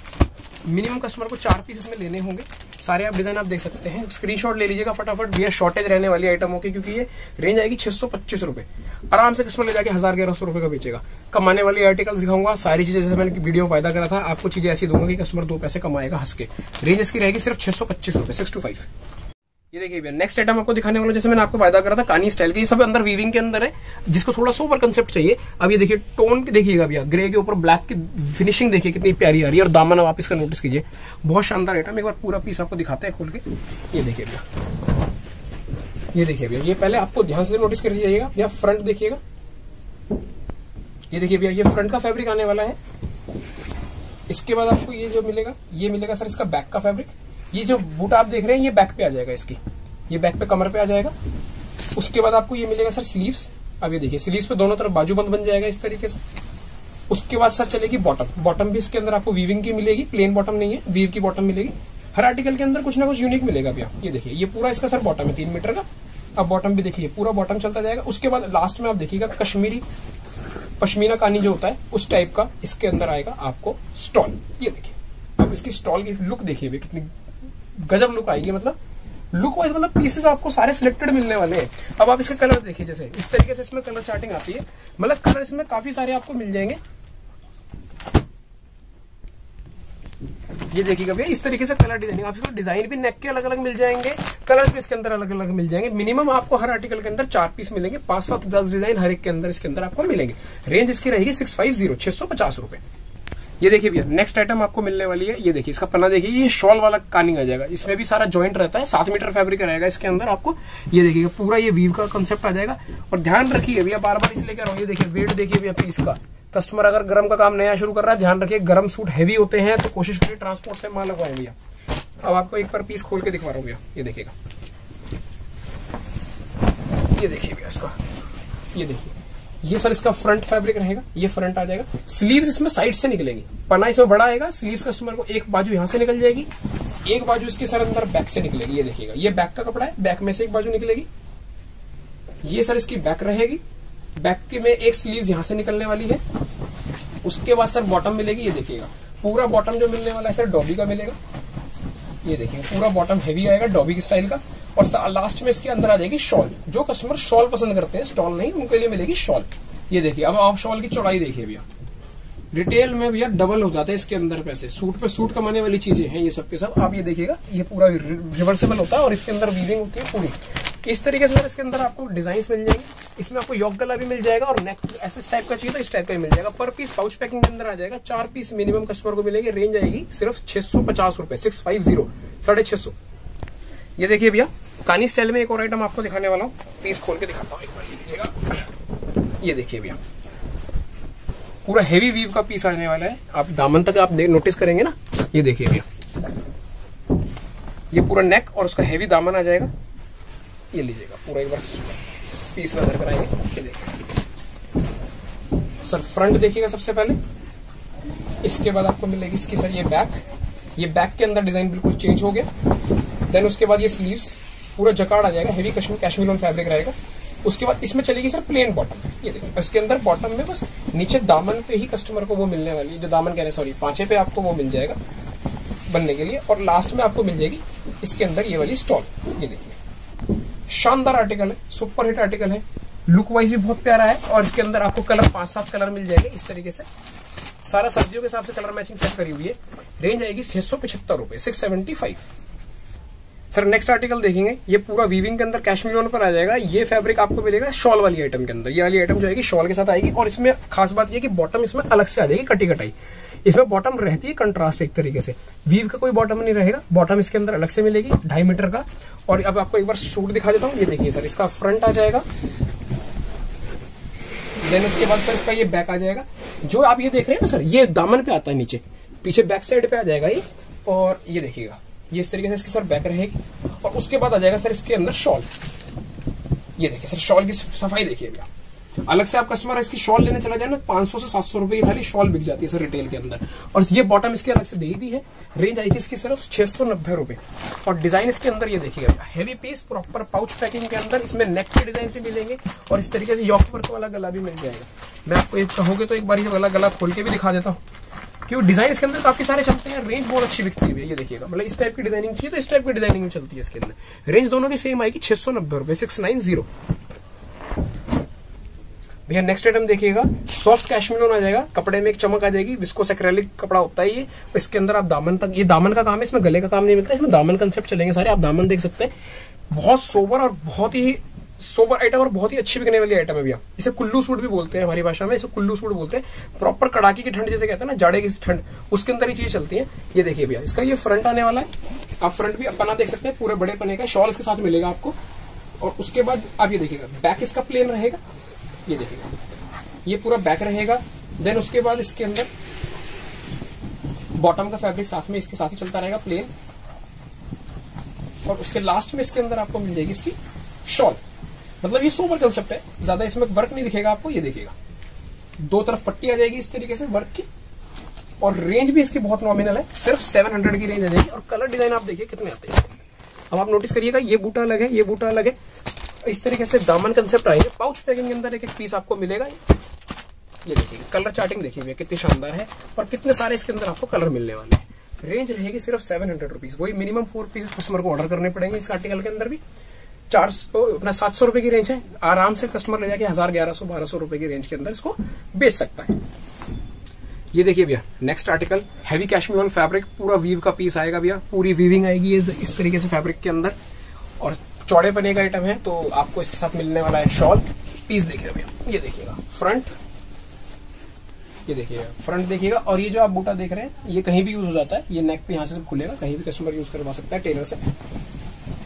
मिनिमम कस्टमर को 4 पीस इसमें लेने होंगे। सारे आप डिजाइन आप देख सकते हैं, स्क्रीनशॉट ले लीजिएगा फटाफट। भैया शॉर्टेज रहने वाली आइटमों की क्योंकि ये रेंज आएगी 625 रुपए। आराम से कस्टमर ले जाके 1000-1100 रुपए का बेचेगा। कमाने वाली आर्टिकल्स दिखाऊंगा, सारी चीजें जैसे मैंने वीडियो फायदा करा था। आपको चीजें ऐसी दूंगा कि कस्टमर 2 पैसे कमाएगा हंस के। रेंज इसकी रहेगी सिर्फ 625 रुपए, 625। ये देखिए भैया नेक्स्ट आइटम आपको दिखाने वाला, जैसे मैंने आपको वादा करा था कानी स्टाइल के। ये सब अंदर वीविंग के अंदर है, जिसको थोड़ा सोबर कंसेप्ट चाहिए। अब ये देखिए टोन देखिएगा भैया, ग्रे के ऊपर ब्लैक की फिनिशिंग देखिए कितनी प्यारी आ रही है। और दामन आप इसका नोटिस कीजिए, बहुत शानदार आइटम। एक बार पूरा पीस आपको दिखाते हैं खोल के। ये देखिए भैया, ये देखिए भैया, ये पहले आपको ध्यान से नोटिस कर जाइएगा भैया। फ्रंट देखिएगा, ये देखिए भैया ये फ्रंट का फैब्रिक आने वाला है। इसके बाद आपको ये जो मिलेगा, ये मिलेगा सर इसका बैक का फैब्रिक। ये जो बूट आप देख रहे हैं ये बैक पे आ जाएगा, इसकी ये बैक पे कमर पे आ जाएगा। उसके बाद आपको ये मिलेगा सर स्लीव्स। अब ये देखिए स्लीव्स पे दोनों तरफ बाजूबंद बन जाएगा इस तरीके से। उसके बाद सर चलेगी बॉटम। बॉटम भी इसके अंदर आपको वीविंग की मिलेगी, प्लेन बॉटम नहीं है, वीव की बॉटम मिलेगी। हर आर्टिकल के अंदर कुछ ना कुछ यूनिक मिलेगा अभी आपको। ये देखिए ये पूरा इसका सर बॉटम है 3 मीटर का। अब बॉटम भी देखिए पूरा बॉटम चलता जाएगा। उसके बाद लास्ट में आप देखिएगा कश्मीरी पश्मीना कानी जो होता है उस टाइप का इसके अंदर आएगा आपको स्टॉल। ये देखिए अब इसकी स्टॉल की लुक देखिए भी कितनी गजब लुक आएगी, मतलब लुक वाइज मतलब पीसेस आपको सारे सिलेक्टेड मिलने वाले हैं। अब आप इसके कलर देखिए, जैसे इस तरीके से इसमें कलर चार्टिंग आती है, मतलब कलर इसमें काफी सारे आपको मिल जाएंगे। ये देखिएगा भैया इस तरीके से कलर डिजाइनिंग, आपको डिजाइन भी नेक के अलग अलग मिल जाएंगे, कलर्स भी इसके अंदर अलग अलग मिल जाएंगे। मिनिमम आपको हर आर्टिकल के अंदर 4 पीस मिलेंगे, 5-7-10 डिजाइन हर एक के अंदर इसके अंदर आपको मिलेंगे। रेंज इसकी रहेगी 650-650 रुपए। ये देखिए भैया नेक्स्ट आइटम आपको मिलने वाली है। ये देखिए इसका पन्ना देखिए, ये शॉल वाला कानिंग आ जाएगा। इसमें भी सारा जॉइंट रहता है, 7 मीटर फैब्रिक रहेगा इसके अंदर आपको। ये देखिएगा पूरा ये वीव का कंसेप्ट आ जाएगा। और ध्यान रखिए भैया, बार बार इसलिए कह रहा हूँ, ये देखिए वेट देखिए भैया पीस का। कस्टमर अगर गरम का काम नया शुरू कर रहा है, ध्यान रखिए गरम सूट हैवी होते हैं तो कोशिश करिए ट्रांसपोर्ट से माल लगवाएं भैया। अब आपको एक बार पीस खोल के दिखवा रहा हूँ भैया, ये देखिएगा, ये देखिए भैया इसका, ये देखिए ये सर इसका फ्रंट फैब्रिक रहेगा, ये फ्रंट आ जाएगा। स्लीव्स इसमें साइड से निकलेंगी, पना इसमें बड़ा आएगा। स्लीव्स कस्टमर को एक बाजू यहाँ से निकल जाएगी, एक बाजू इसके सर अंदर बैक से निकलेगी। ये देखिएगा ये बैक का कपड़ा है, बैक में से एक बाजू निकलेगी। ये सर इसकी बैक रहेगी, बैक के में एक स्लीव्स यहां से निकलने वाली है। उसके बाद सर बॉटम मिलेगी। ये देखिएगा पूरा बॉटम जो मिलने वाला है सर डॉबी का मिलेगा। ये देखिए पूरा बॉटम हैवी आएगा डॉबी स्टाइल का। और लास्ट में इसके अंदर आ जाएगी शॉल। जो कस्टमर शॉल पसंद करते हैं, स्टॉल नहीं, उनके लिए मिलेगी शॉल। ये देखिए अब आप शॉल की चौड़ाई देखिए भैया, रिटेल में भैया डबल हो जाता है इसके अंदर पैसे। सूट पे सूट कमाने वाली चीजें हैं ये सब के सब। आप ये देखिएगा ये पूरा रिवर्सेबल होता है और इसके अंदर वीविंग होती है पूरी। इस तरीके से इसके अंदर आपको डिजाइन मिल जाएंगे। इसमें आपको यॉक गला भी मिल जाएगा और नेक ऐसे टाइप का चाहिए तो इस टाइप का ही मिल जाएगा। पर पीस पाउच पैकिंग के अंदर आ जाएगा। 4 पीस मिनिमम कस्टमर को मिलेगी। रेंज आएगी सिर्फ 650 रुपए, 650, 650। ये देखिए भैया कानी स्टाइल में एक और आइटम आपको दिखाने वाला हूँ, पीस खोल के दिखाता हूँ एक बार, ये देखिएगा। ये देखिए भैया पूरा हेवी वीव का पीस आने वाला है। आप दामन तक आप नोटिस करेंगे ना, ये देखिए भैया ये पूरा नेक और उसका हेवी दामन आ जाएगा। ये लीजिएगा पूरा एक बार पीस नजर कराएंगे। ये देखिए सर फ्रंट देखिएगा सबसे पहले। इसके बाद आपको मिलेगी इसकी सर ये बैक। ये बैक के अंदर डिजाइन बिल्कुल चेंज हो गया। देन उसके बाद ये स्लीव्स पूरा जकार्ड आ जाएगा, हेवी कश्मीरी फैब्रिक रहेगा। उसके बाद इसमें चलेगी सर प्लेन बॉटम। ये देखिए इसके अंदर बॉटम में बस नीचे दामन पे ही कस्टमर को वो मिलने वाली है, जो दामन कह रहे हैं सॉरी पांचे पे आपको वो मिल जाएगा बनने के लिए। और लास्ट में आपको मिल जाएगी इसके अंदर ये वाली स्टॉल। ये देखिए शानदार आर्टिकल है, सुपर हिट आर्टिकल है, लुक वाइज भी बहुत प्यारा है। और इसके अंदर आपको कलर 5-7 कलर मिल जाएंगे इस तरीके से। सारा सब्जियों के हिसाब से कलर मैचिंग सेट करी हुई है। रेंज आएगी 675 रुपए, 675। सर नेक्स्ट आर्टिकल देखेंगे, ये पूरा वीविंग के अंदर कश्मीरी लोन पर आ जाएगा। ये फैब्रिक आपको मिलेगा शॉल वाली आइटम के अंदर। ये वाली आइटम जो आएगी शॉल के साथ आएगी। और इसमें खास बात यह कि बॉटम इसमें अलग से आ जाएगी कटी कटाई। इसमें बॉटम रहती है कंट्रास्ट एक तरीके से, वीव का कोई बॉटम नहीं रहेगा। बॉटम इसके अंदर अलग से मिलेगी 2.5 मीटर का। और अब आपको एक बार सूट दिखा देता हूँ। ये देखिए सर इसका फ्रंट आ जाएगा, देन उसके बाद सर इसका ये बैक आ जाएगा। जो आप ये देख रहे हैं ना सर, ये दामन पे आता है, नीचे पीछे बैक साइड पे आ जाएगा ये। और ये देखिएगा ये इस तरीके से इसकी सर बैक रहेगी। और उसके बाद आ जाएगा सर इसके अंदर शॉल। ये देखिए सर शॉल की सफाई देखिए भैया। अलग से आप कस्टमर इसकी शॉल लेने चला जाए ना, 500 से 700 रुपए की खाली शॉल बिक जाती है सर रिटेल के अंदर। और ये बॉटम इसके अलग से दे दी है। रेंज आएगी इसकी सिर्फ 690 रुपए। और डिजाइन इसके अंदर ये देखिएगा heavy piece proper pouch packing के अंदर। इसमें नेक के डिजाइन भी मिलेंगे और इस तरीके से यॉक पर को वाला गला भी मिल जाएगा। मैं आपको ये चाहूंगे तो एक बार ये वाला गला खोल के भी दिखा देता हूँ, क्योंकि डिजाइन इसके अंदर काफी सारे चलते हैं। रेंज बहुत अच्छी बिकती है। ये देखिएगा मतलब इस टाइप की डिजाइनिंग चाहिए तो इस टाइप की डिजाइनिंग में चलती है इसके अंदर। रेंज दोनों की सेम आएगी 690 रुपए, 690। भैया नेक्स्ट आइटम देखिएगा, सॉफ्ट कश्मीरी आ जाएगा। कपड़े में एक चमक आ जाएगी, विस्कोस एक्रेलिक कपड़ा होता है ये। इसके अंदर आप दामन तक, ये दामन का काम है, इसमें गले का काम नहीं मिलता। इसमें दामन कंसेप्ट चलेंगे सारे, आप दामन देख सकते हैं। बहुत सोबर और बहुत ही सोबर आइटम और बहुत ही अच्छी बिकने वाली आइटम है भैया। इसे कुल्लू सूट भी बोलते हैं हमारी भाषा में, इसे कुल्लू सूट बोलते हैं। प्रॉपर कड़ाके की ठंड जैसे कहते हैं ना, जाड़े की ठंड, उसके अंदर ही चीजें चलती हैं। ये देखिए भैया इसका ये फ्रंट आने वाला है। आप फ्रंट भी पना देख सकते हैं, पूरे बड़े पने का शॉल इसके साथ मिलेगा आपको। और उसके बाद आप ये देखिएगा बैक इसका प्लेन रहेगा। ये देखिएगा ये पूरा बैक रहेगा। देन उसके बाद इसके अंदर बॉटम का फैब्रिक साथ में इसके साथ ही चलता रहेगा प्लेन। और उसके लास्ट में इसके अंदर आपको मिल जाएगी इसकी शॉल। मतलब ये सोबर कंसेप्ट है, ज्यादा इसमें वर्क नहीं दिखेगा आपको। ये देखिएगा दो तरफ पट्टी आ जाएगी इस तरीके से वर्क की, और रेंज भी इसकी बहुत नॉमिनल है, सिर्फ 700 की रेंज आ जाएगी। और कलर डिजाइन आप देखिए कितने आते हैं। अब आप नोटिस करिएगा ये बूटा अलग है, ये बूटा अलग है, इस तरीके से दामन कंसेप्ट आएंगे। पाउच पैकिंग के अंदर एक एक पीस आपको मिलेगा। ये देखिए कलर चार्टिंग देखिए कितनी शानदार है, और कितने सारे इसके अंदर आपको कलर मिलने वाले हैं। रेंज रहेगी सिर्फ 700 रुपीज। वही मिनिमम 4 पीसेस कस्टमर को ऑर्डर करने पड़ेंगे। इस आर्टिकल के अंदर भी 700 रुपए की रेंज है। आराम से कस्टमर ले जाके 1000, 1100, 1200 रुपए की रेंज के अंदर इसको बेच सकता है। ये देखिए भैया next article heavy cashmere fabric, पूरा वीव का पीस आएगा भैया, पूरी वीविंग आएगी इस तरीके से फैब्रिक के अंदर, और चौड़े पने का आइटम है। तो आपको इसके साथ मिलने वाला है शॉल पीस। देखिए भैया ये देखिएगा फ्रंट, ये देखिएगा फ्रंट देखिएगा। और ये जो आप बूटा देख रहे हैं ये कहीं भी यूज हो जाता है। ये नेक पे यहाँ से खुलेगा, कहीं भी कस्टमर यूज करवा सकता है टेलर से।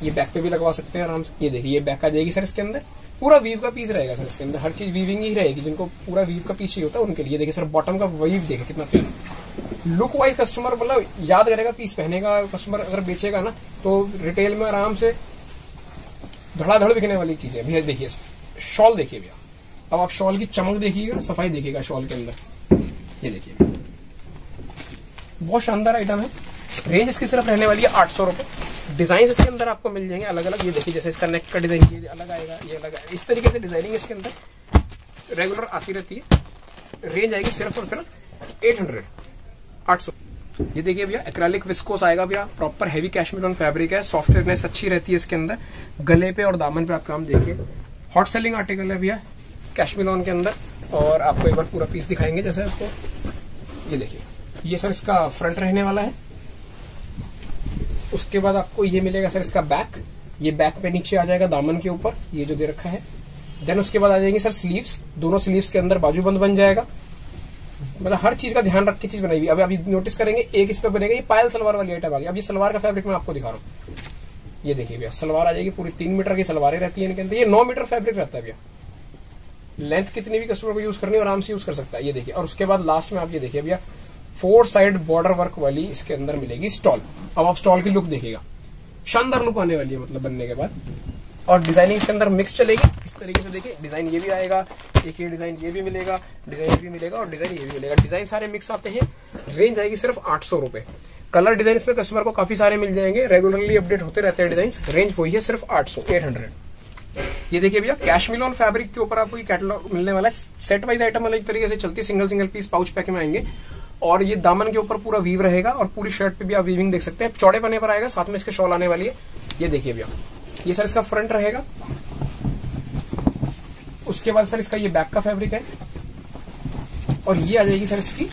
ये बैक पे भी लगवा सकते हैं आराम से। ये देखिए ये बैक आ जाएगी सर इसके अंदर, पूरा वीव का पीस रहेगा सर इसके अंदर, हर चीज वीविंग ही रहेगी। जिनको पूरा वीव का पीस ही होता है उनके लिए देखिए सर बॉटम का वीव देखिए कितना प्यारा। लुक वाइज कस्टमर मतलब याद करेगा पीस पहनेगा कस्टमर, अगर बेचेगा ना तो रिटेल में आराम से धड़ाधड़ बिकने वाली चीज है भैया। देखिए शॉल देखिए भैया, अब आप शॉल की चमक देखिएगा, सफाई देखिएगा शॉल के अंदर। ये देखिए बहुत शानदार आइटम है। रेंज इसकी सिर्फ रहने वाली है 800 रुपए। डिजाइन इसके अंदर आपको मिल जाएंगे अलग अलग। ये देखिए जैसे इसका नेक का डिजाइन ये अलग आएगा, ये अलग आएगा, इस तरीके से डिजाइनिंग इसके अंदर रेगुलर आती रहती है। रेंज आएगी सिर्फ और सिर्फ 800। ये देखिए भैया एक्रेलिक विस्कोस आएगा भैया, प्रॉपर हैवी कैशमीयर फैब्रिक है, सॉफ्टनेस अच्छी रहती है इसके अंदर। गले पे और दामन पे आप काम देखिए। हॉट सेलिंग आर्टिकल है भैया कैशमीयर के अंदर, और आपको एक बार पूरा पीस दिखाएंगे जैसे आपको। ये देखिए ये सर इसका फ्रंट रहने वाला है। उसके बाद आपको ये मिलेगा सर इसका बैक, ये बैक पे नीचे आ जाएगा दामन के ऊपर ये जो दे रखा है। देन उसके बाद आ जाएंगे सर स्लीव्स, दोनों स्लीव्स के अंदर बाजू बंद बन जाएगा। मतलब हर चीज का ध्यान रख के चीज बनाई हुई। अभी नोटिस करेंगे एक इस पे बनेगा ये पायल सलवार वाली आइटम आ गई। अभी सलवार का फैब्रिक मैं आपको दिखा रहा हूँ। ये देखिए भैया सलवार आ जाएगी पूरी 3 मीटर की सलवारें रहती है इनके अंदर। ये 9 मीटर फैब्रिक रहता है भैया, लेंथ कितनी भी कस्टमर को यूज करनी है आराम से यूज कर सकता है। ये देखिए और उसके बाद लास्ट में आप ये देखिए भैया 4 साइड बॉर्डर वर्क वाली इसके अंदर मिलेगी स्टॉल। अब आप स्टॉल की लुक देखिएगा, शानदार लुक आने वाली है मतलब बनने के बाद। और डिजाइनिंग के अंदर मिक्स चलेगी इस तरीके से। देखिए डिजाइन ये भी आएगा, एक ही डिजाइन ये भी मिलेगा, डिजाइन ये भी मिलेगा और डिजाइन ये भी मिलेगा। डिजाइन सारे मिक्स आते हैं। रेंज आएगी सिर्फ 800 रुपए। कलर डिजाइन इसमें कस्टमर को काफी सारे मिल जाएंगे, रेगुलरली अपडेट होते रहते हैं डिजाइन। रेंज वही है सिर्फ 800। ये देखिए भैया कैशमीयर ऑन फैब्रिक के ऊपर आपको ये कैटलॉग मिलने वाला है। सेट वाइज आइटम अलग तरीके से चलती है, सिंगल पीस पाउच पैक में आएंगे। और ये दामन के ऊपर पूरा वीव रहेगा और पूरी शर्ट पे भी आप वीविंग देख सकते हैं। चौड़े पने पर आएगा, साथ में इसके शॉल आने वाली है। ये देखिए भैया ये सर इसका फ्रंट रहेगा। उसके बाद सर इसका ये बैक का फैब्रिक है, और ये आ जाएगी सर इसकी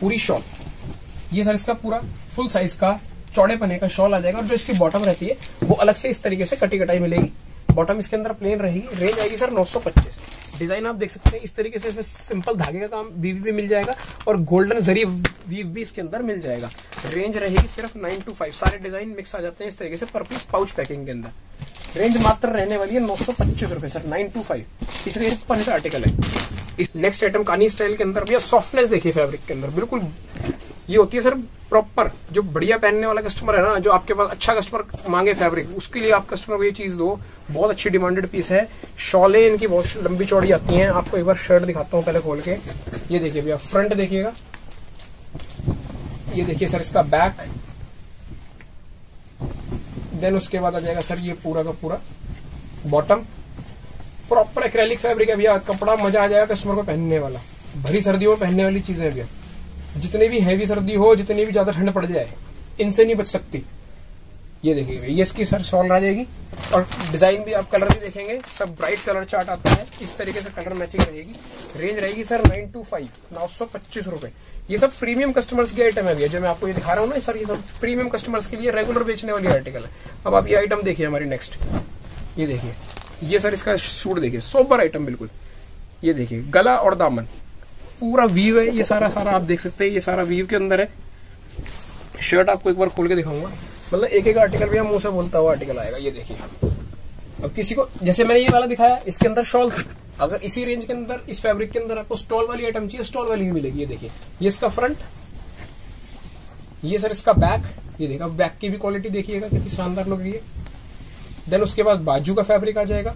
पूरी शॉल। ये सर इसका पूरा फुल साइज का चौड़े पने का शॉल आ जाएगा। और जो इसकी बॉटम रहती है वो अलग से इस तरीके से कटी कटाई मिलेगी। बॉटम इसके अंदर प्लेन रहेगी। रेंज आएगी सर 925। डिजाइन आप देख सकते हैं इस तरीके से। इसमें सिंपल धागे का काम वीव भी मिल जाएगा और गोल्डन जरी वीव भी इसके अंदर मिल जाएगा। रेंज रहेगी सिर्फ 925। सारे डिजाइन मिक्स आ जाते हैं इस तरीके से पर पीस पाउच पैकिंग के अंदर। रेंज मात्र रहने वाली है 925 रुपए सर, 925। इस रेंज पर आर्टिकल है। नेक्स्ट आइटम कानी स्टाइल के अंदर भैया सॉफ्टनेस देखिए फैब्रिक के अंदर बिल्कुल। ये होती है सर प्रॉपर जो बढ़िया पहनने वाला कस्टमर है ना, जो आपके पास अच्छा कस्टमर मांगे फैब्रिक, उसके लिए आप कस्टमर को ये चीज दो। बहुत अच्छी डिमांडेड पीस है। शॉले इनकी बहुत लंबी चौड़ी आती हैं। आपको एक बार शर्ट दिखाता हूँ पहले खोल के। ये देखिए भैया फ्रंट देखिएगा, ये देखिए सर इसका बैक। देन उसके बाद आ जाएगा सर ये पूरा का पूरा बॉटम। प्रॉपर एक्रेलिक फैब्रिक है भैया, कपड़ा मजा आ जाएगा कस्टमर को पहनने वाला। भरी सर्दियों में पहनने वाली चीज है भैया। जितनी भी हैवी सर्दी हो, जितनी भी ज्यादा ठंड पड़ जाए, इनसे नहीं बच सकती। ये देखिए ये इसकी सर शॉल आ जाएगी। और डिजाइन भी आप कलर भी देखेंगे, सब ब्राइट कलर चार्ट आता है इस तरीके से, कलर मैचिंग रहेगी। रेंज रहेगी सर 925 रुपए। ये सब प्रीमियम कस्टमर्स की आइटम है भैया जो मैं आपको ये दिखा रहा हूँ ना सर। ये सब प्रीमियम कस्टमर्स के लिए रेगुलर बेचने वाली आर्टिकल है। अब आप ये आइटम देखिए हमारी नेक्स्ट। ये देखिए ये सर इसका सूट देखिए, सोबर आइटम बिल्कुल। ये देखिए गला और दामन पूरा वीव है। ये सारा आप देख सकते हैं, ये सारा वीव के अंदर है। शर्ट आपको एक बार खोल के दिखाऊंगा, मतलब एक एक आर्टिकल भी हम मुंह से बोलता हुआ आर्टिकल आएगा। ये देखिए अब किसी को जैसे मैंने ये वाला दिखाया इसके अंदर शॉल, अगर इसी रेंज के अंदर इस फैब्रिक के अंदर आपको स्टॉल वाली आइटम चाहिए, स्टॉल वाली भी मिलेगी। ये देखिए ये इसका फ्रंट, ये सर इसका बैक, ये देखा, बैक की भी क्वालिटी देखिएगा कितनी शानदार लग रही है। देन उसके बाद बाजू का फैब्रिक आ जाएगा,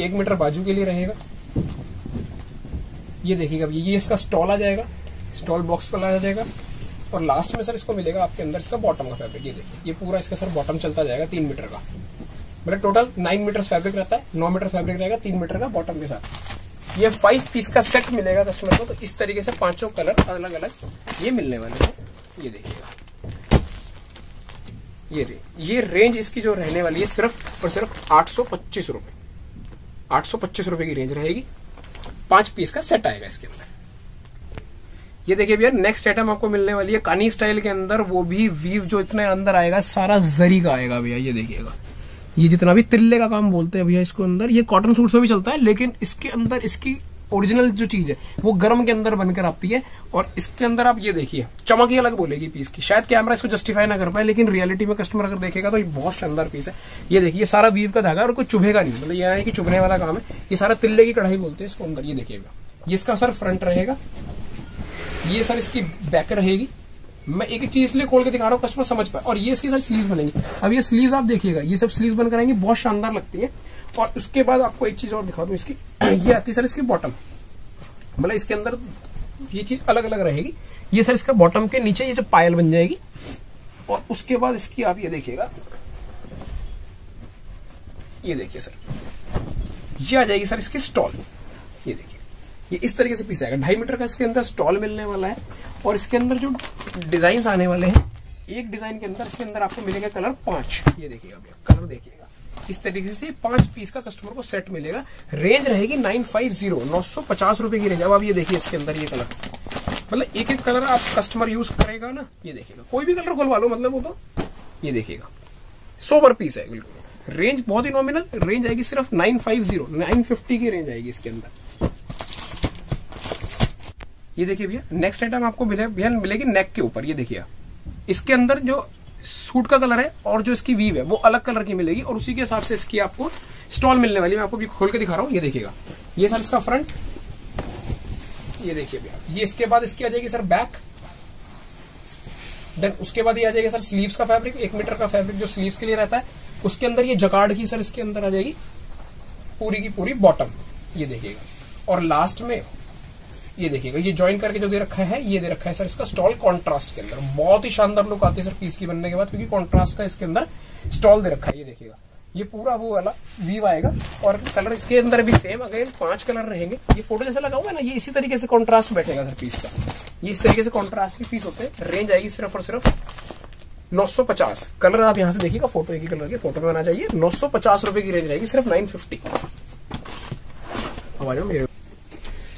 1 मीटर बाजू के लिए रहेगा। ये देखिएगा ये इसका स्टॉल आ जाएगा, स्टॉल बॉक्स पर आ जाएगा। और लास्ट में सर इसको मिलेगा आपके अंदर इसका बॉटम का फैब्रिक। ये देखिए ये पूरा इसका सर बॉटम चलता जाएगा 3 मीटर का, मतलब टोटल 9 मीटर फैब्रिक रहता है, 9 मीटर फैब्रिक रहेगा 3 मीटर का बॉटम के साथ। ये 5 पीस का सेट मिलेगा कस्टमर को। तो इस तरीके से 5 कलर अलग अलग ये मिलने वाले हैं। ये देखिएगा ये रेंज इसकी जो रहने वाली है सिर्फ और सिर्फ 825 रुपये, 825 रुपये की रेंज रहेगी। 5 पीस का सेट आएगा इसके अंदर। ये देखिए भैया नेक्स्ट आइटम आपको मिलने वाली है कानी स्टाइल के अंदर, वो भी वीव जो इतना अंदर आएगा सारा जरी का आएगा भैया। ये देखिएगा ये जितना भी तिल्ले का काम बोलते हैं भैया इसको अंदर, ये कॉटन सूट्स में भी चलता है, लेकिन इसके अंदर इसकी ओरिजिनल जो चीज है वो गर्म के अंदर बनकर आती है। और इसके अंदर आप ये देखिए चमक ही अलग बोलेगी पीस की। शायद कैमरा इसको जस्टिफाई ना कर पाए, लेकिन रियलिटी में कस्टमर अगर देखेगा तो ये बहुत शानदार पीस है। ये देखिए सारा वीव का धागा और कोई चुभेगा नहीं, मतलब यह है कि चुभने वाला काम है। ये सारा तिल्ले की कढ़ाई बोलते हैं इसको अंदर। ये देखिएगा ये इसका सर फ्रंट रहेगा, ये सर इसकी बैक रहेगी। मैं एक एक चीज इसलिए खोल के दिखा रहा हूँ कस्टमर समझ पाए। और ये इसकी सर स्लीव्स बनेंगी। अब ये स्लीव्स आप देखिएगा ये सब स्लीव्स बनकर आएंगी, बहुत शानदार लगती है। और उसके बाद आपको एक चीज और दिखा दूं इसकी, ये आती है सर इसकी बॉटम, मतलब इसके अंदर ये चीज अलग अलग रहेगी। ये सर इसका बॉटम के नीचे ये जो पायल बन जाएगी। और उसके बाद इसकी आप ये देखिएगा, ये देखिए सर ये आ जाएगी सर इसकी स्टॉल। ये देखिए ये इस तरीके से पीस आएगा, 2.5 मीटर का इसके अंदर स्टॉल मिलने वाला है। और इसके अंदर जो डिजाइन आने वाले हैं, एक डिजाइन के अंदर इसके अंदर आपको मिलेगा कलर 5। ये देखिएगा भैया कलर देखिएगा, इस तरीके से 5 पीस का कस्टमर को सेट मिलेगा। रेंज रहेगी 950 रुपए की रेंज। अब आप ये देखिए इसके अंदर ये कलर, मतलब एक एक कलर आप कस्टमर यूज करेगा ना। ये देखिएगा कोई भी कलर खोलवा लो, मतलब वो तो ये देखिएगा 100 पीस है बिल्कुल। रेंज बहुत ही नॉमिनल रेंज आएगी, सिर्फ 950 की रेंज आएगी इसके अंदर। ये देखिए भैया नेक्स्ट आइटम आपको भैया मिलेगी नेक के ऊपर। ये देखिए इसके अंदर जो सूट का कलर है और जो इसकी वीव है वो अलग कलर की मिलेगी, और उसी के हिसाब से इसकी आपको स्टॉल मिलने वाली है। मैं आपको भी खोल के दिखा रहा हूँ। ये देखिएगा ये सर इसका फ्रंट, ये देखिए भैया ये इसके बाद इसकी आ जाएगी सर बैक। देन उसके बाद ये आ जाएगा सर स्लीव्स का फैब्रिक, 1 मीटर का फैब्रिक जो स्लीव्स के लिए रहता है। उसके अंदर ये जकार्ड की सर इसके अंदर आ जाएगी पूरी की पूरी बॉटम। ये देखिएगा और लास्ट में ये देखिएगा ये ज्वाइन करके जो दे रखा है, ये दे रखा है सर इसका स्टॉल कॉन्ट्रास्ट के अंदर। बहुत ही शानदार लुक आती है सर पीस की बनने के बाद, क्योंकि कॉन्ट्रास्ट का इसके अंदर स्टॉल दे रखा है। ये देखिएगा ये पूरा वो वाला वीव आएगा और कलर इसके अंदर भी सेम। अगेन 5 कलर रहेंगे। ये फोटो जैसा लगा हुआ है ना, ये इसी तरीके से कॉन्ट्रास्ट बैठेगा सर पीस का। ये इस तरीके से कॉन्ट्रास्ट के पीस होते हैं। रेंज आएगी सिर्फ और सिर्फ 950। कलर आप यहाँ से देखिएगा, फोटो एक ही कलर के फोटो में आना चाहिए। 950 रुपए की रेंज रहेगी, सिर्फ 950। अब आ जाओ।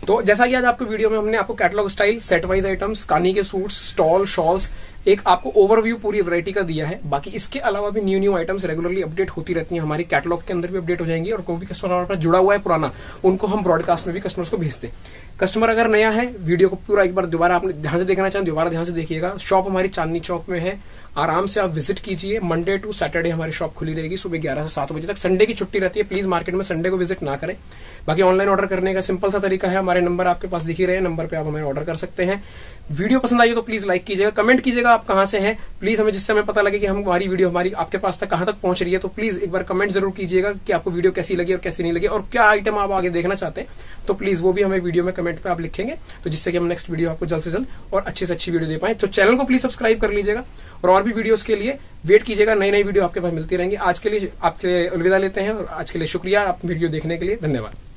तो जैसा कि आज आपको वीडियो में हमने आपको catalogue style, set wise items, Kani के सूट्स, स्टॉल, शॉल्स, एक आपको ओवरव्यू पूरी वैरायटी का दिया है। बाकी इसके अलावा भी न्यू आइटम्स रेगुलरली अपडेट होती रहती हैं। हमारी कैटलॉग के अंदर भी अपडेट हो जाएंगी और कोई भी कस्टमर हमारे पास जुड़ा हुआ है पुराना, उनको हम ब्रॉडकास्ट में भी कस्टमर्स को भेजते हैं। कस्टमर अगर नया है, वीडियो को पूरा एक बार दोबारा आपने ध्यान से देखना चाहें, दोबारा ध्यान से देखिएगा। शॉप हमारी चांदनी चौक में है, आराम से आप विजिट कीजिए। मंडे टू सैटरडे हमारी शॉप खुली रहेगी, सुबह 11 से 7 बजे तक। संडे की छुट्टी रहती है, प्लीज मार्केट में संडे को विजिट ना करें। बाकी ऑनलाइन ऑर्डर करने का सिंपल सा तरीका है, हमारे नंबर आपके पास दिख ही रहे हैं, नंबर पे आप हमें ऑर्डर कर सकते हैं। वीडियो पसंद आई तो प्लीज लाइक कीजिएगा, कमेंट कीजिएगा आप कहाँ से हैं प्लीज, हमें जिससे हमें पता लगे कि हमारी वीडियो हमारी आपके पास तक कहाँ तक पहुंच रही है। तो प्लीज एक बार कमेंट जरूर कीजिएगा कि आपको वीडियो कैसी लगी और कैसी नहीं लगी, और क्या आइटम आप आगे देखना चाहते हैं। तो प्लीज वो भी हमें वीडियो में कमेंट पे आप लिखेंगे, तो जिससे कि हम नेक्स्ट वीडियो आपको जल्द से जल्द और अच्छी से अच्छी वीडियो दे पाए। तो चैनल को प्लीज सब्सक्राइब कर लीजिएगा और भी वीडियोस के लिए वेट कीजिएगा। नई नई वीडियो आपके पास मिलती रहेंगी। आज के लिए आपके अलविदा लेते हैं और आज के लिए शुक्रिया आप वीडियो देखने के लिए। धन्यवाद।